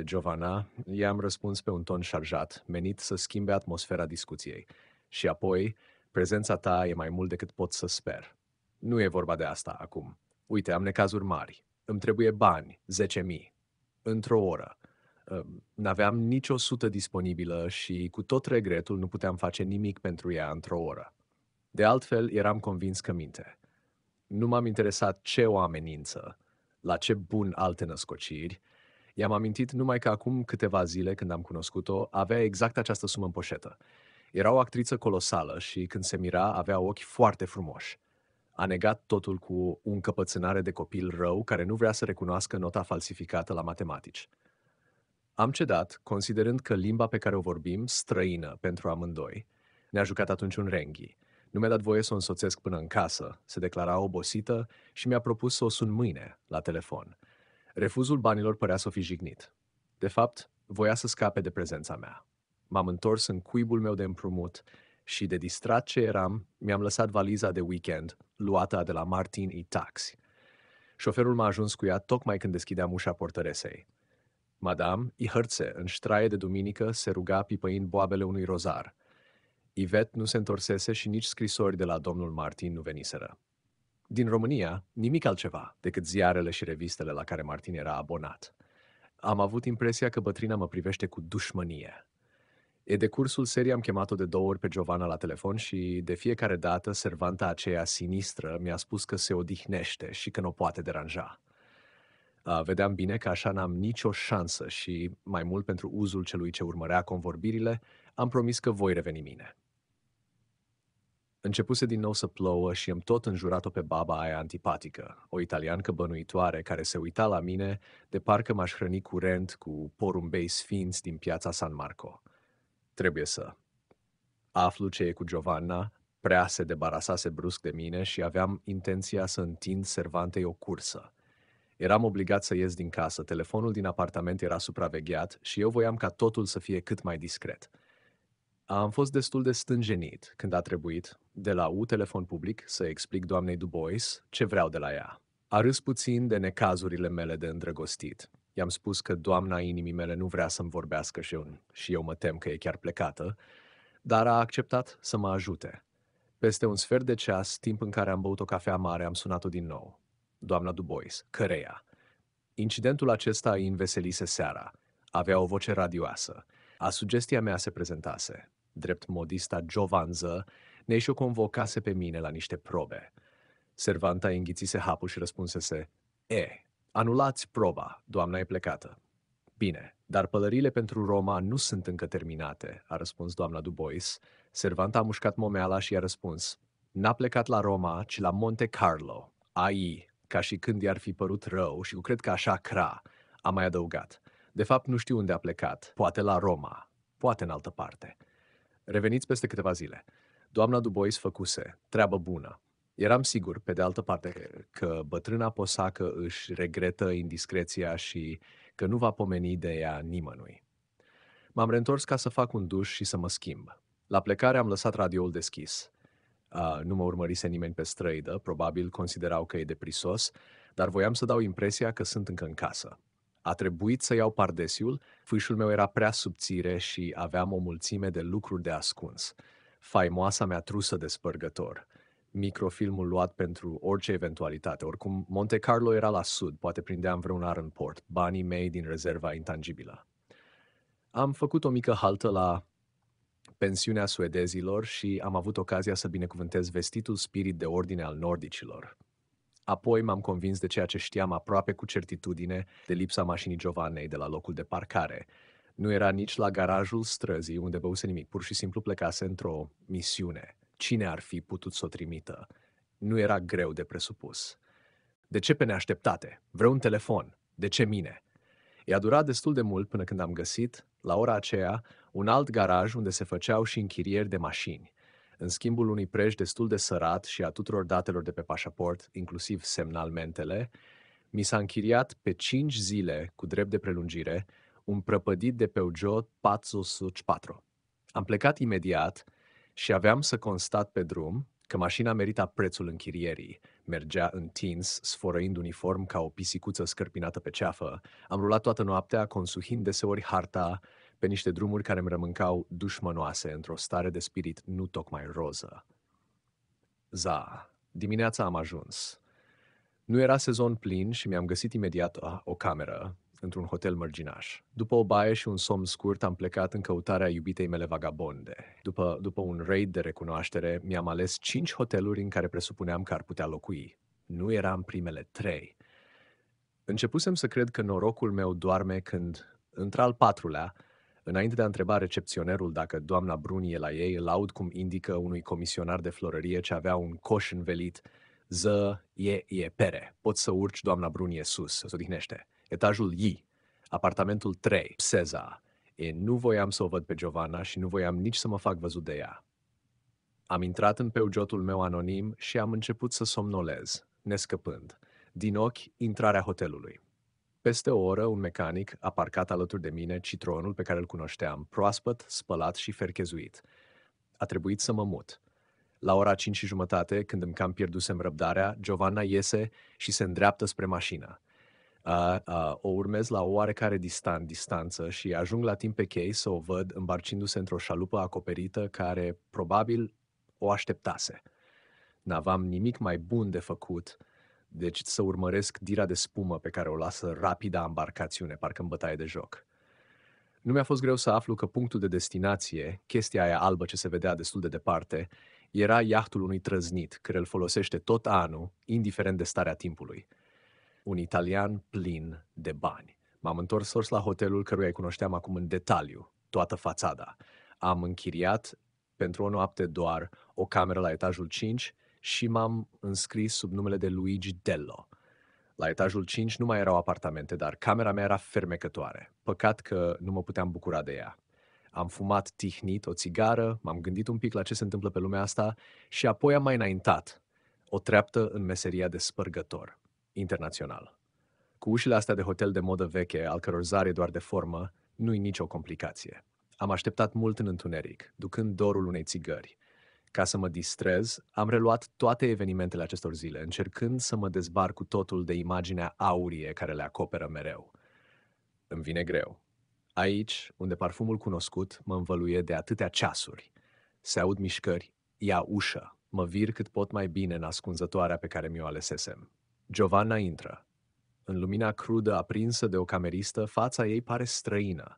Giovanna, i-am răspuns pe un ton șarjat, menit să schimbe atmosfera discuției. Și apoi, prezența ta e mai mult decât pot să sper. Nu e vorba de asta acum. Uite, am necazuri mari. Îmi trebuie bani, 10.000. Într-o oră. N-aveam nici 100 disponibilă și, cu tot regretul, nu puteam face nimic pentru ea într-o oră. De altfel, eram convins că minte. Nu m-am interesat ce o amenință, la ce bun alte născociri. I-am amintit numai că acum câteva zile, când am cunoscut-o, avea exact această sumă în poșetă. Era o actriță colosală și, când se mira, avea ochi foarte frumoși. A negat totul cu o încăpățânare de copil rău care nu vrea să recunoască nota falsificată la matematici. Am cedat, considerând că limba pe care o vorbim, străină pentru amândoi, ne-a jucat atunci un renghi. Nu mi-a dat voie să o însoțesc până în casă, se declara obosită și mi-a propus să o sun mâine, la telefon. Refuzul banilor părea să o fi jignit. De fapt, voia să scape de prezența mea. M-am întors în cuibul meu de împrumut și, de distrat ce eram, mi-am lăsat valiza de weekend, luată de la Martin i Taxi. Șoferul m-a ajuns cu ea tocmai când deschideam ușa portăresei. Madame Ihertze, în ștraie de duminică, se ruga pipăind boabele unui rozar. Yvette nu se întorsese și nici scrisori de la domnul Martin nu veniseră. Din România, nimic altceva decât ziarele și revistele la care Martin era abonat. Am avut impresia că bătrâna mă privește cu dușmănie. E de cursul serii am chemat-o de 2 ori pe Giovanna la telefon și de fiecare dată servanta aceea sinistră mi-a spus că se odihnește și că nu o poate deranja. Vedeam bine că așa n-am nicio șansă și, mai mult pentru uzul celui ce urmărea convorbirile, am promis că voi reveni mine. Începuse din nou să plouă și am tot înjurat-o pe baba aia antipatică, o italiancă bănuitoare care se uita la mine de parcă m-aș hrăni curent cu porumbei sfinți din piața San Marco. Trebuie să aflu ce e cu Giovanna, prea se debarasase brusc de mine și aveam intenția să întind servantei o cursă. Eram obligat să ies din casă, telefonul din apartament era supravegheat și eu voiam ca totul să fie cât mai discret. Am fost destul de stânjenit când a trebuit, de la telefon public, să explic doamnei Dubois ce vreau de la ea. A râs puțin de necazurile mele de îndrăgostit. I-am spus că doamna inimii mele nu vrea să-mi vorbească și eu mă tem că e chiar plecată, dar a acceptat să mă ajute. Peste un sfert de ceas, timp în care am băut o cafea mare, am sunat-o din nou. Doamna Dubois, căreia. Incidentul acesta îi înveselise seara. Avea o voce radioasă. A sugestia mea se prezentase. Drept modista Giovanză, ne și-o convocase pe mine la niște probe. Servanta înghițise hapul și răspunsese: anulați proba, doamna e plecată. Bine, dar pălările pentru Roma nu sunt încă terminate, a răspuns doamna Dubois. Servanta a mușcat momeala și i-a răspuns: n-a plecat la Roma, ci la Monte Carlo. Ai, ca și când i-ar fi părut rău și cred că așa cra, a mai adăugat. De fapt, nu știu unde a plecat, poate la Roma, poate în altă parte. Reveniți peste câteva zile. Doamna Dubois făcuse treabă bună. Eram sigur, pe de altă parte, că bătrâna posacă își regretă indiscreția și că nu va pomeni de ea nimănui. M-am reîntors ca să fac un duș și să mă schimb. La plecare am lăsat radioul deschis. Nu mă urmărise nimeni pe străidă, probabil considerau că e deprisos, dar voiam să dau impresia că sunt încă în casă. A trebuit să iau pardesiul, fâșul meu era prea subțire și aveam o mulțime de lucruri de ascuns. Faimoasa mea trusă de spărgător, microfilmul luat pentru orice eventualitate. Oricum, Monte Carlo era la sud, poate prindeam vreun ar în port, banii mei din rezerva intangibilă. Am făcut o mică haltă la pensiunea suedezilor și am avut ocazia să binecuvântez vestitul spirit de ordine al nordicilor. Apoi m-am convins de ceea ce știam aproape cu certitudine, de lipsa mașinii Giovannei de la locul de parcare. Nu era nici la garajul străzii unde băuse nimic, pur și simplu plecase într-o misiune. cine ar fi putut să o trimită. Nu era greu de presupus. De ce pe neașteptate? Vreau un telefon. De ce mine? I-a durat destul de mult până când am găsit, la ora aceea, un alt garaj unde se făceau și închirieri de mașini, în schimbul unui preș destul de sărat și a tuturor datelor de pe pașaport, inclusiv semnalmentele, mi s-a închiriat pe 5 zile, cu drept de prelungire, un prăpădit de Peugeot 404. Am plecat imediat și aveam să constat pe drum că mașina merita prețul închirierii. Mergea întins, sfărăind uniform ca o pisicuță scărpinată pe ceafă. Am rulat toată noaptea, consuhind deseori harta pe niște drumuri care îmi rămâncau dușmănoase, într-o stare de spirit nu tocmai roză. Dimineața am ajuns. Nu era sezon plin și mi-am găsit imediat o cameră într-un hotel mărginaș. După o baie și un somn scurt, am plecat în căutarea iubitei mele vagabonde. După un raid de recunoaștere, mi-am ales 5 hoteluri în care presupuneam că ar putea locui. Nu eram primele 3. Începusem să cred că norocul meu doarme când, într-al 4-lea, înainte de a întreba recepționerul dacă doamna Bruni e la ei, îl aud cum indică unui comisionar de florărie ce avea un coș învelit: pere, poți să urci, doamna Bruni e sus, să se odihnește. Etajul I, apartamentul 3, Pseza. Nu voiam să o văd pe Giovanna și nu voiam nici să mă fac văzut de ea. Am intrat în Peugeotul meu anonim și am început să somnolez, nescăpând din ochi intrarea hotelului. Peste o oră, un mecanic a parcat alături de mine Citroenul pe care îl cunoșteam, proaspăt, spălat și ferchezuit. A trebuit să mă mut. La ora 5:30, când îmi cam pierdusem răbdarea, Giovanna iese și se îndreaptă spre mașină. O urmez la o oarecare distanță și ajung la timp pe chei să o văd îmbarcindu-se într-o șalupă acoperită care probabil o așteptase. N-aveam nimic mai bun de făcut decât să urmăresc dira de spumă pe care o lasă rapida ambarcațiune, parcă în bătaie de joc. Nu mi-a fost greu să aflu că punctul de destinație, chestia aia albă ce se vedea destul de departe, era iahtul unui trăznit, care îl folosește tot anul, indiferent de starea timpului. Un italian plin de bani. M-am întors sors la hotelul căruia îi cunoșteam acum în detaliu, toată fațada. Am închiriat pentru o noapte doar o cameră la etajul 5 și m-am înscris sub numele de Luigi Dello. La etajul 5 nu mai erau apartamente, dar camera mea era fermecătoare. Păcat că nu mă puteam bucura de ea. Am fumat tihnit o țigară, m-am gândit un pic la ce se întâmplă pe lumea asta și apoi am mai înaintat o treaptă în meseria de spărgător internațional. Cu ușile astea de hotel de modă veche, al căror zar e doar de formă, nu-i nicio complicație. Am așteptat mult în întuneric, ducând dorul unei țigări. Ca să mă distrez, am reluat toate evenimentele acestor zile, încercând să mă dezbar cu totul de imaginea aurie care le acoperă mereu. Îmi vine greu. Aici, unde parfumul cunoscut mă învăluie de atâtea ceasuri. Se aud mișcări, ia ușă, mă vir cât pot mai bine în ascunzătoarea pe care mi-o alesesem. Giovanna intră. În lumina crudă aprinsă de o cameristă, fața ei pare străină.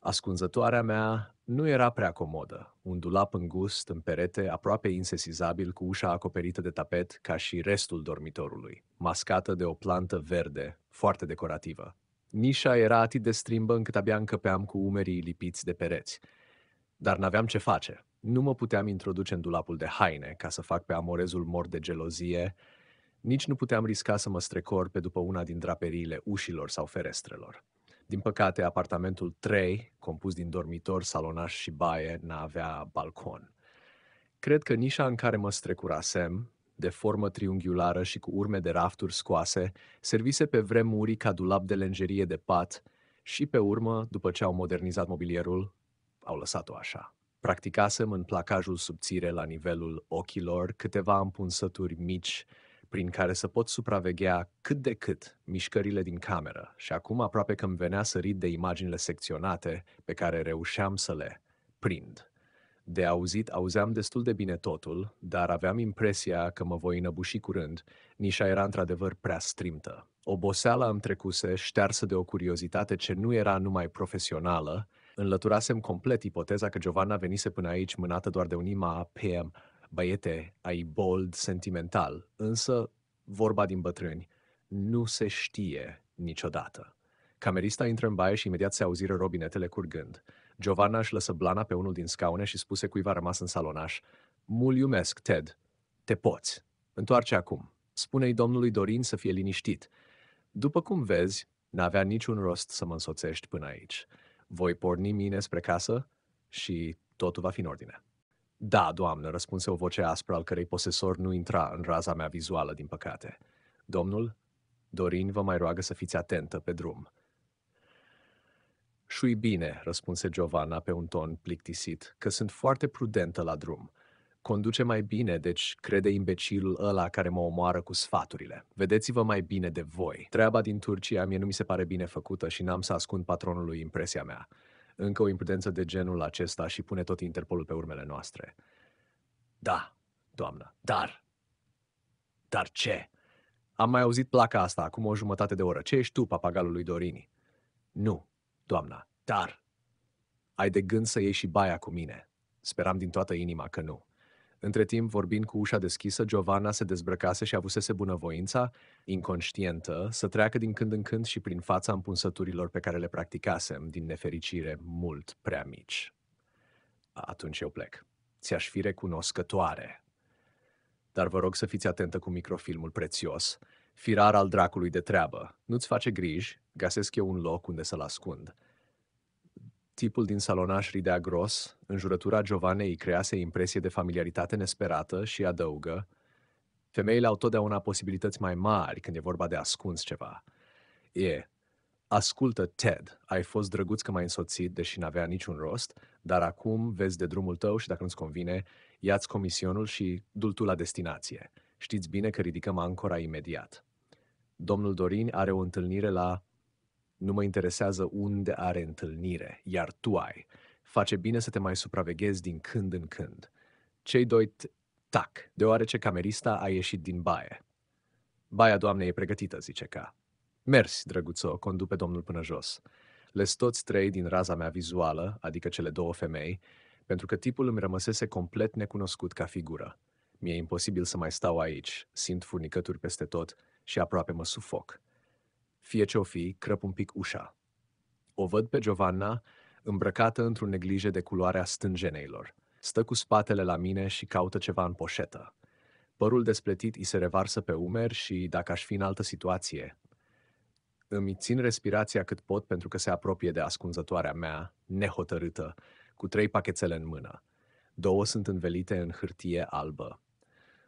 Ascunzătoarea mea nu era prea comodă. Un dulap îngust în perete, aproape insesizabil, cu ușa acoperită de tapet, ca și restul dormitorului, mascată de o plantă verde, foarte decorativă. Nișa era atât de strimbă încât abia încăpeam cu umerii lipiți de pereți. Dar n-aveam ce face. Nu mă puteam introduce în dulapul de haine ca să fac pe amorezul mor de gelozie. Nici nu puteam risca să mă strecor pe după una din draperiile ușilor sau ferestrelor. Din păcate, apartamentul 3, compus din dormitor, salonaș și baie, n-avea balcon. Cred că nișa în care mă strecurasem, de formă triunghiulară și cu urme de rafturi scoase, servise pe vremuri ca dulap de lenjerie de pat și, pe urmă, după ce au modernizat mobilierul, au lăsat-o așa. Practicasem în placajul subțire la nivelul ochilor câteva împunsături mici prin care să pot supraveghea cât de cât mișcările din cameră și acum aproape că îmi venea să rid de imaginile secționate pe care reușeam să le prind. De auzit, auzeam destul de bine totul, dar aveam impresia că mă voi înăbuși curând. Nișa era într-adevăr prea strimtă. Oboseala îmi trecuse, ștearsă de o curiozitate ce nu era numai profesională. Înlăturasem complet ipoteza că Giovanna venise până aici mânată doar de un ima PM, băiete, ai bold, sentimental, însă, vorba din bătrâni, nu se știe niciodată. Camerista intră în baie și imediat se auziră robinetele curgând. Giovanna își lăsă blana pe unul din scaune și spuse cuiva rămas în salonaș: Mult iubesc, Ted. Te poți. Întoarce acum. Spune-i domnului Dorin să fie liniștit. După cum vezi, n-avea niciun rost să mă însoțești până aici. Voi porni mine spre casă și totul va fi în ordine. Da, doamnă, răspunse o voce aspră al cărei posesor nu intra în raza mea vizuală, din păcate. Domnul Dorin vă mai roagă să fiți atentă pe drum. Și bine, răspunse Giovanna pe un ton plictisit, că sunt foarte prudentă la drum. Conduce mai bine, deci crede imbecilul ăla care mă omoară cu sfaturile. Vedeți-vă mai bine de voi. Treaba din Turcia mie nu mi se pare bine făcută și n-am să ascund patronului impresia mea. Încă o imprudență de genul acesta și pune tot Interpolul pe urmele noastre. Da, doamnă, dar... Dar ce? Am mai auzit placa asta acum o jumătate de oră. Ce ești tu, papagalul lui Dorini? Nu, doamna, dar... Ai de gând să iei și baia cu mine. Speram din toată inima că nu. Între timp, vorbind cu ușa deschisă, Giovanna se dezbrăcase și avusese bunăvoința, inconștientă, să treacă din când în când și prin fața împunsăturilor pe care le practicasem, din nefericire mult prea mici. Atunci eu plec. Ți-aș fi recunoscătoare. Dar vă rog să fiți atentă cu microfilmul prețios, firar al dracului de treabă. Nu-ți face griji, găsesc eu un loc unde să-l ascund. Tipul din salonaș ridea gros, înjurătura Giovannei îi crease impresie de familiaritate nesperată și adăugă: femeile au totdeauna posibilități mai mari când e vorba de ascuns ceva. Ascultă, Ted, ai fost drăguț că m-ai însoțit, deși n-avea niciun rost, dar acum vezi de drumul tău și dacă nu-ți convine, ia-ți comisionul și du-l tu la destinație. Știți bine că ridicăm ancora imediat. Domnul Dorin are o întâlnire la... Nu mă interesează unde are întâlnire, iar tu ai. Face bine să te mai supraveghezi din când în când. Cei doi tac, deoarece camerista a ieșit din baie. Baia doamnei e pregătită, zice K. Mersi, drăguțo, condu pe domnul până jos. Les toți trei din raza mea vizuală, adică cele două femei, pentru că tipul îmi rămăsese complet necunoscut ca figură. Mi-e imposibil să mai stau aici, simt furnicături peste tot și aproape mă sufoc. Fie ce-o fi, crăp un pic ușa. O văd pe Giovanna, îmbrăcată într-un neglije de culoarea stânjeneilor. Stă cu spatele la mine și caută ceva în poșetă. Părul despletit îi se revarsă pe umeri și, dacă aș fi în altă situație, îmi țin respirația cât pot pentru că se apropie de ascunzătoarea mea, nehotărâtă, cu 3 pachetele în mână. 2 sunt învelite în hârtie albă.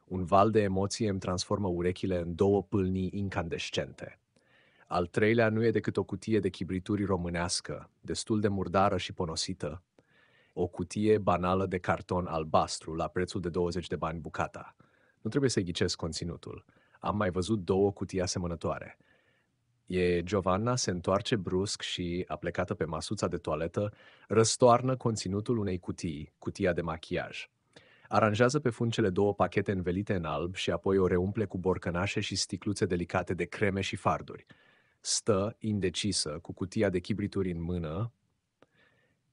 Un val de emoție îmi transformă urechile în 2 pâlnii incandescente. Al 3-lea nu e decât o cutie de chibrituri românească, destul de murdară și ponosită, o cutie banală de carton albastru la prețul de 20 de bani bucata. Nu trebuie să-i ghicesc conținutul. Am mai văzut 2 cutii asemănătoare. Giovanna se întoarce brusc și, aplecată pe masuța de toaletă, răstoarnă conținutul unei cutii, cutia de machiaj. Aranjează pe fund cele 2 pachete învelite în alb și apoi o reumple cu borcănașe și sticluțe delicate de creme și farduri. Stă, indecisă, cu cutia de chibrituri în mână,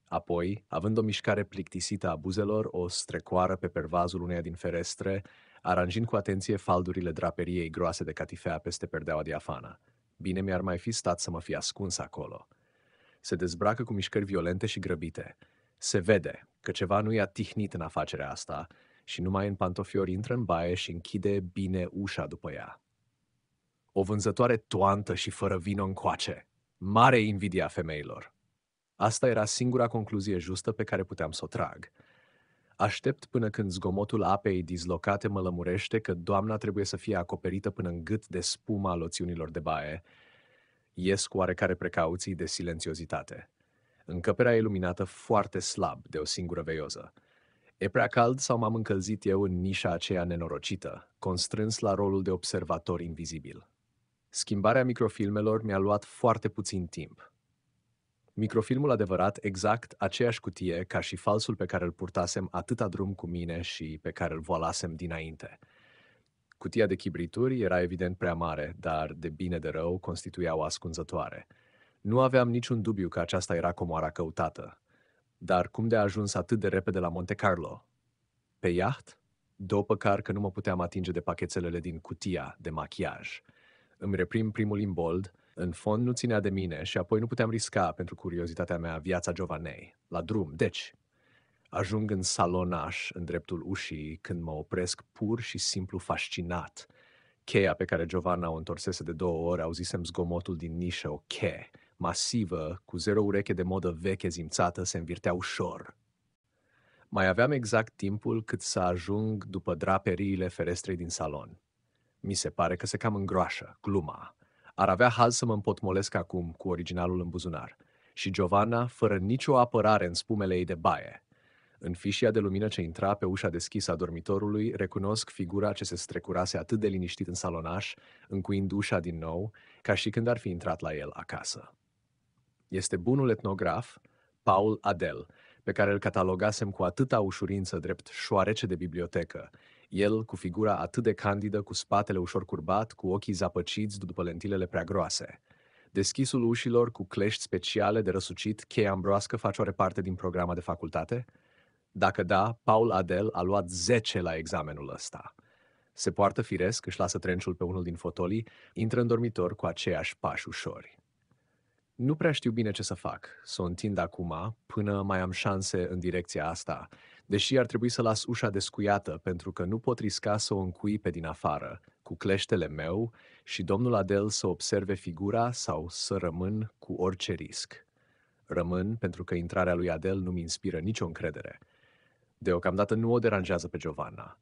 apoi, având o mișcare plictisită a buzelor, o strecoară pe pervazul uneia din ferestre, aranjind cu atenție faldurile draperiei groase de catifea peste perdeaua diafană. Bine mi-ar mai fi stat să mă fi ascuns acolo. Se dezbracă cu mișcări violente și grăbite. Se vede că ceva nu i-a tihnit în afacerea asta și numai în pantofiori intră în baie și închide bine ușa după ea. O vânzătoare toantă și fără vino încoace. Mare invidia femeilor. Asta era singura concluzie justă pe care puteam să o trag. Aștept până când zgomotul apei dislocate mă lămurește că doamna trebuie să fie acoperită până în gât de spuma loțiunilor de baie. Ies cu oarecare precauții de silențiozitate. Încăperea e luminată foarte slab de o singură veioză. E prea cald sau m-am încălzit eu în nișa aceea nenorocită, constrâns la rolul de observator invizibil. Schimbarea microfilmelor mi-a luat foarte puțin timp. Microfilmul adevărat, exact aceeași cutie ca și falsul pe care îl purtasem atâta drum cu mine și pe care îl voalasem dinainte. Cutia de chibrituri era evident prea mare, dar de bine de rău constituia o ascunzătoare. Nu aveam niciun dubiu că aceasta era comoara căutată. Dar cum de a ajuns atât de repede la Monte Carlo? Pe iaht? După care că nu mă puteam atinge de pachetelele din cutia de machiaj. Îmi reprim primul imbold, în fond nu ținea de mine și apoi nu puteam risca pentru curiozitatea mea viața Giovannei. La drum, deci. Ajung în salonaș, în dreptul ușii, când mă opresc pur și simplu fascinat. Cheia pe care Giovanna o întorsese de 2 ori, auzisem zgomotul din nișă, o cheie masivă, cu 0 ureche de modă veche zimțată, se învirtea ușor. Mai aveam exact timpul cât să ajung după draperiile ferestrei din salon. Mi se pare că se cam îngroașă, gluma. Ar avea haz să mă împotmolesc acum cu originalul în buzunar. Și Giovanna, fără nicio apărare în spumele ei de baie. În fișia de lumină ce intra pe ușa deschisă a dormitorului, recunosc figura ce se strecurase atât de liniștit în salonaș, încuind ușa din nou, ca și când ar fi intrat la el acasă. Este bunul etnograf, Paul Adel, pe care îl catalogasem cu atâta ușurință drept șoarece de bibliotecă, el cu figura atât de candidă, cu spatele ușor curbat, cu ochii zapăciți după lentilele prea groase. Deschisul ușilor cu clești speciale de răsucit, cheia ambroască, face oare parte din programa de facultate? Dacă da, Paul Adel a luat 10 la examenul ăsta. Se poartă firesc, își lasă trenciul pe unul din fotolii, intră în dormitor cu aceiași pași ușori. Nu prea știu bine ce să fac, să o întind acum, până mai am șanse în direcția asta, deși ar trebui să las ușa descuiată, pentru că nu pot risca să o încui pe din afară, cu cleștele meu, și domnul Adel să observe figura sau să rămân cu orice risc. Rămân pentru că intrarea lui Adel nu-mi inspiră nicio încredere. Deocamdată nu o deranjează pe Giovanna.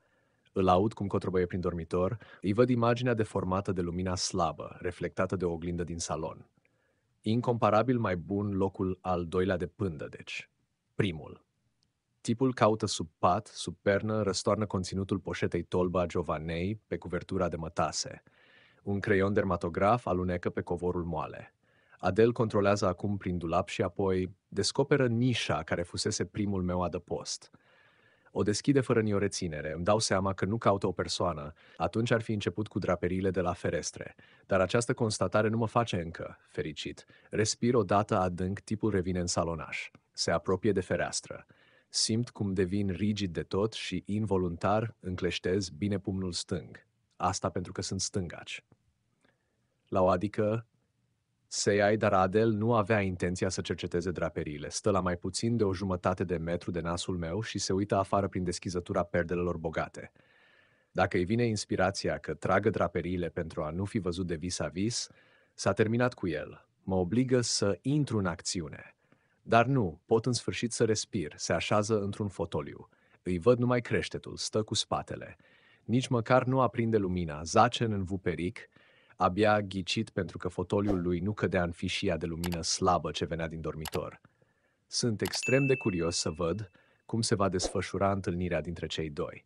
Îl aud cum cotrobăie prin dormitor, îi văd imaginea deformată de lumina slabă, reflectată de o oglindă din salon. Incomparabil mai bun locul al 2-lea de pândă, deci. Primul. Tipul caută sub pat, sub pernă, răstoarnă conținutul poșetei tolbă a Giovannei pe cuvertura de mătase. Un creion dermatograf alunecă pe covorul moale. Adel controlează acum prin dulap și apoi descoperă nișa care fusese primul meu adăpost. O deschide fără nicio reținere, îmi dau seama că nu caută o persoană, atunci ar fi început cu draperiile de la ferestre. Dar această constatare nu mă face încă fericit. Respir odată adânc, tipul revine în salonaș. Se apropie de fereastră. Simt cum devin rigid de tot și, involuntar, încleștez bine pumnul stâng. Asta pentru că sunt stângaci. La o adică, se iai, dar Adel nu avea intenția să cerceteze draperiile. Stă la mai puțin de 1/4 de metru de nasul meu și se uită afară prin deschizătura perdelelor bogate. Dacă îi vine inspirația că tragă draperiile pentru a nu fi văzut de vis-a-vis, s-a terminat cu el. Mă obligă să intru în acțiune. Dar nu, pot în sfârșit să respir, se așează într-un fotoliu. Îi văd numai creștetul, stă cu spatele. Nici măcar nu aprinde lumina, zace în învuperic, abia ghicit pentru că fotoliul lui nu cădea în fișia de lumină slabă ce venea din dormitor. Sunt extrem de curios să văd cum se va desfășura întâlnirea dintre cei doi.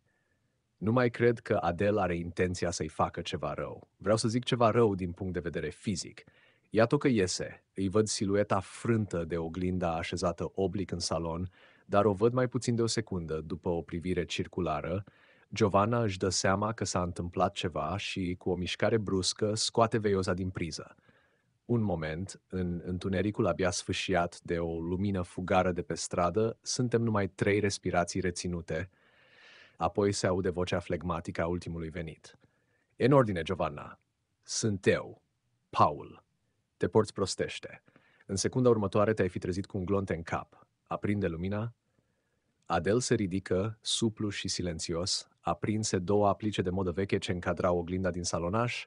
Nu mai cred că Adel are intenția să-i facă ceva rău. Vreau să zic ceva rău din punct de vedere fizic. Iată că iese, îi văd silueta frântă de oglinda așezată oblic în salon, dar o văd mai puțin de o secundă după o privire circulară. Giovanna își dă seama că s-a întâmplat ceva și, cu o mișcare bruscă, scoate veioza din priză. Un moment, în întunericul abia sfâșiat de o lumină fugară de pe stradă, suntem numai 3 respirații reținute, apoi se aude vocea flegmatică a ultimului venit. "E în ordine, Giovanna. Sunt eu, Paul. Te porți prostește. În secunda următoare te-ai fi trezit cu un glonț în cap. Aprinde lumina." Adel se ridică, suplu și silențios, aprinse 2 aplice de modă veche ce încadrau oglinda din salonaș,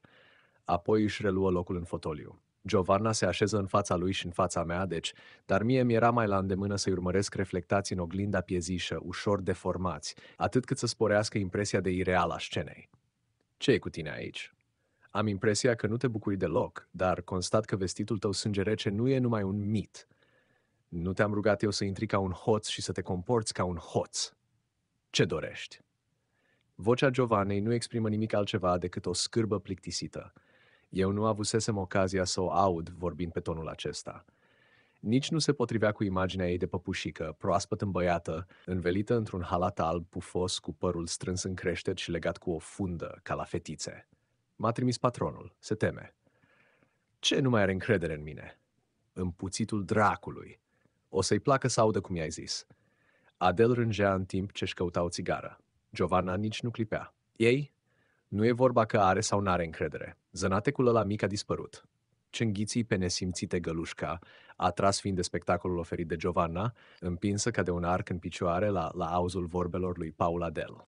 apoi își reluă locul în fotoliu. Giovanna se așeză în fața lui și în fața mea, deci, dar mie mi-era mai la îndemână să-i urmăresc reflectați în oglinda piezișă, ușor deformați, atât cât să sporească impresia de ireal a scenei. "Ce e cu tine aici? Am impresia că nu te bucuri deloc, dar constat că vestitul tău sânge rece nu e numai un mit. Nu te-am rugat eu să intri ca un hoț și să te comporți ca un hoț. Ce dorești?" Vocea Giovannei nu exprimă nimic altceva decât o scârbă plictisită. Eu nu avusesem ocazia să o aud vorbind pe tonul acesta. Nici nu se potrivea cu imaginea ei de păpușică, proaspăt îmbăiată, învelită într-un halat alb pufos cu părul strâns în creștet și legat cu o fundă, ca la fetițe. "M-a trimis patronul, se teme." "Ce nu mai are încredere în mine?" "Împuțitul dracului. O să-i placă să audă cum i-ai zis." Adel rângea în timp ce-și căuta o țigară. Giovanna nici nu clipea. "Ei? Nu e vorba că are sau n-are încredere. Zănatecul ăla mic a dispărut. Cenghiții pe nesimțite gălușca, atras fiind de spectacolul oferit de Giovanna, împinsă ca de un arc în picioare la auzul vorbelor lui Paul Adel.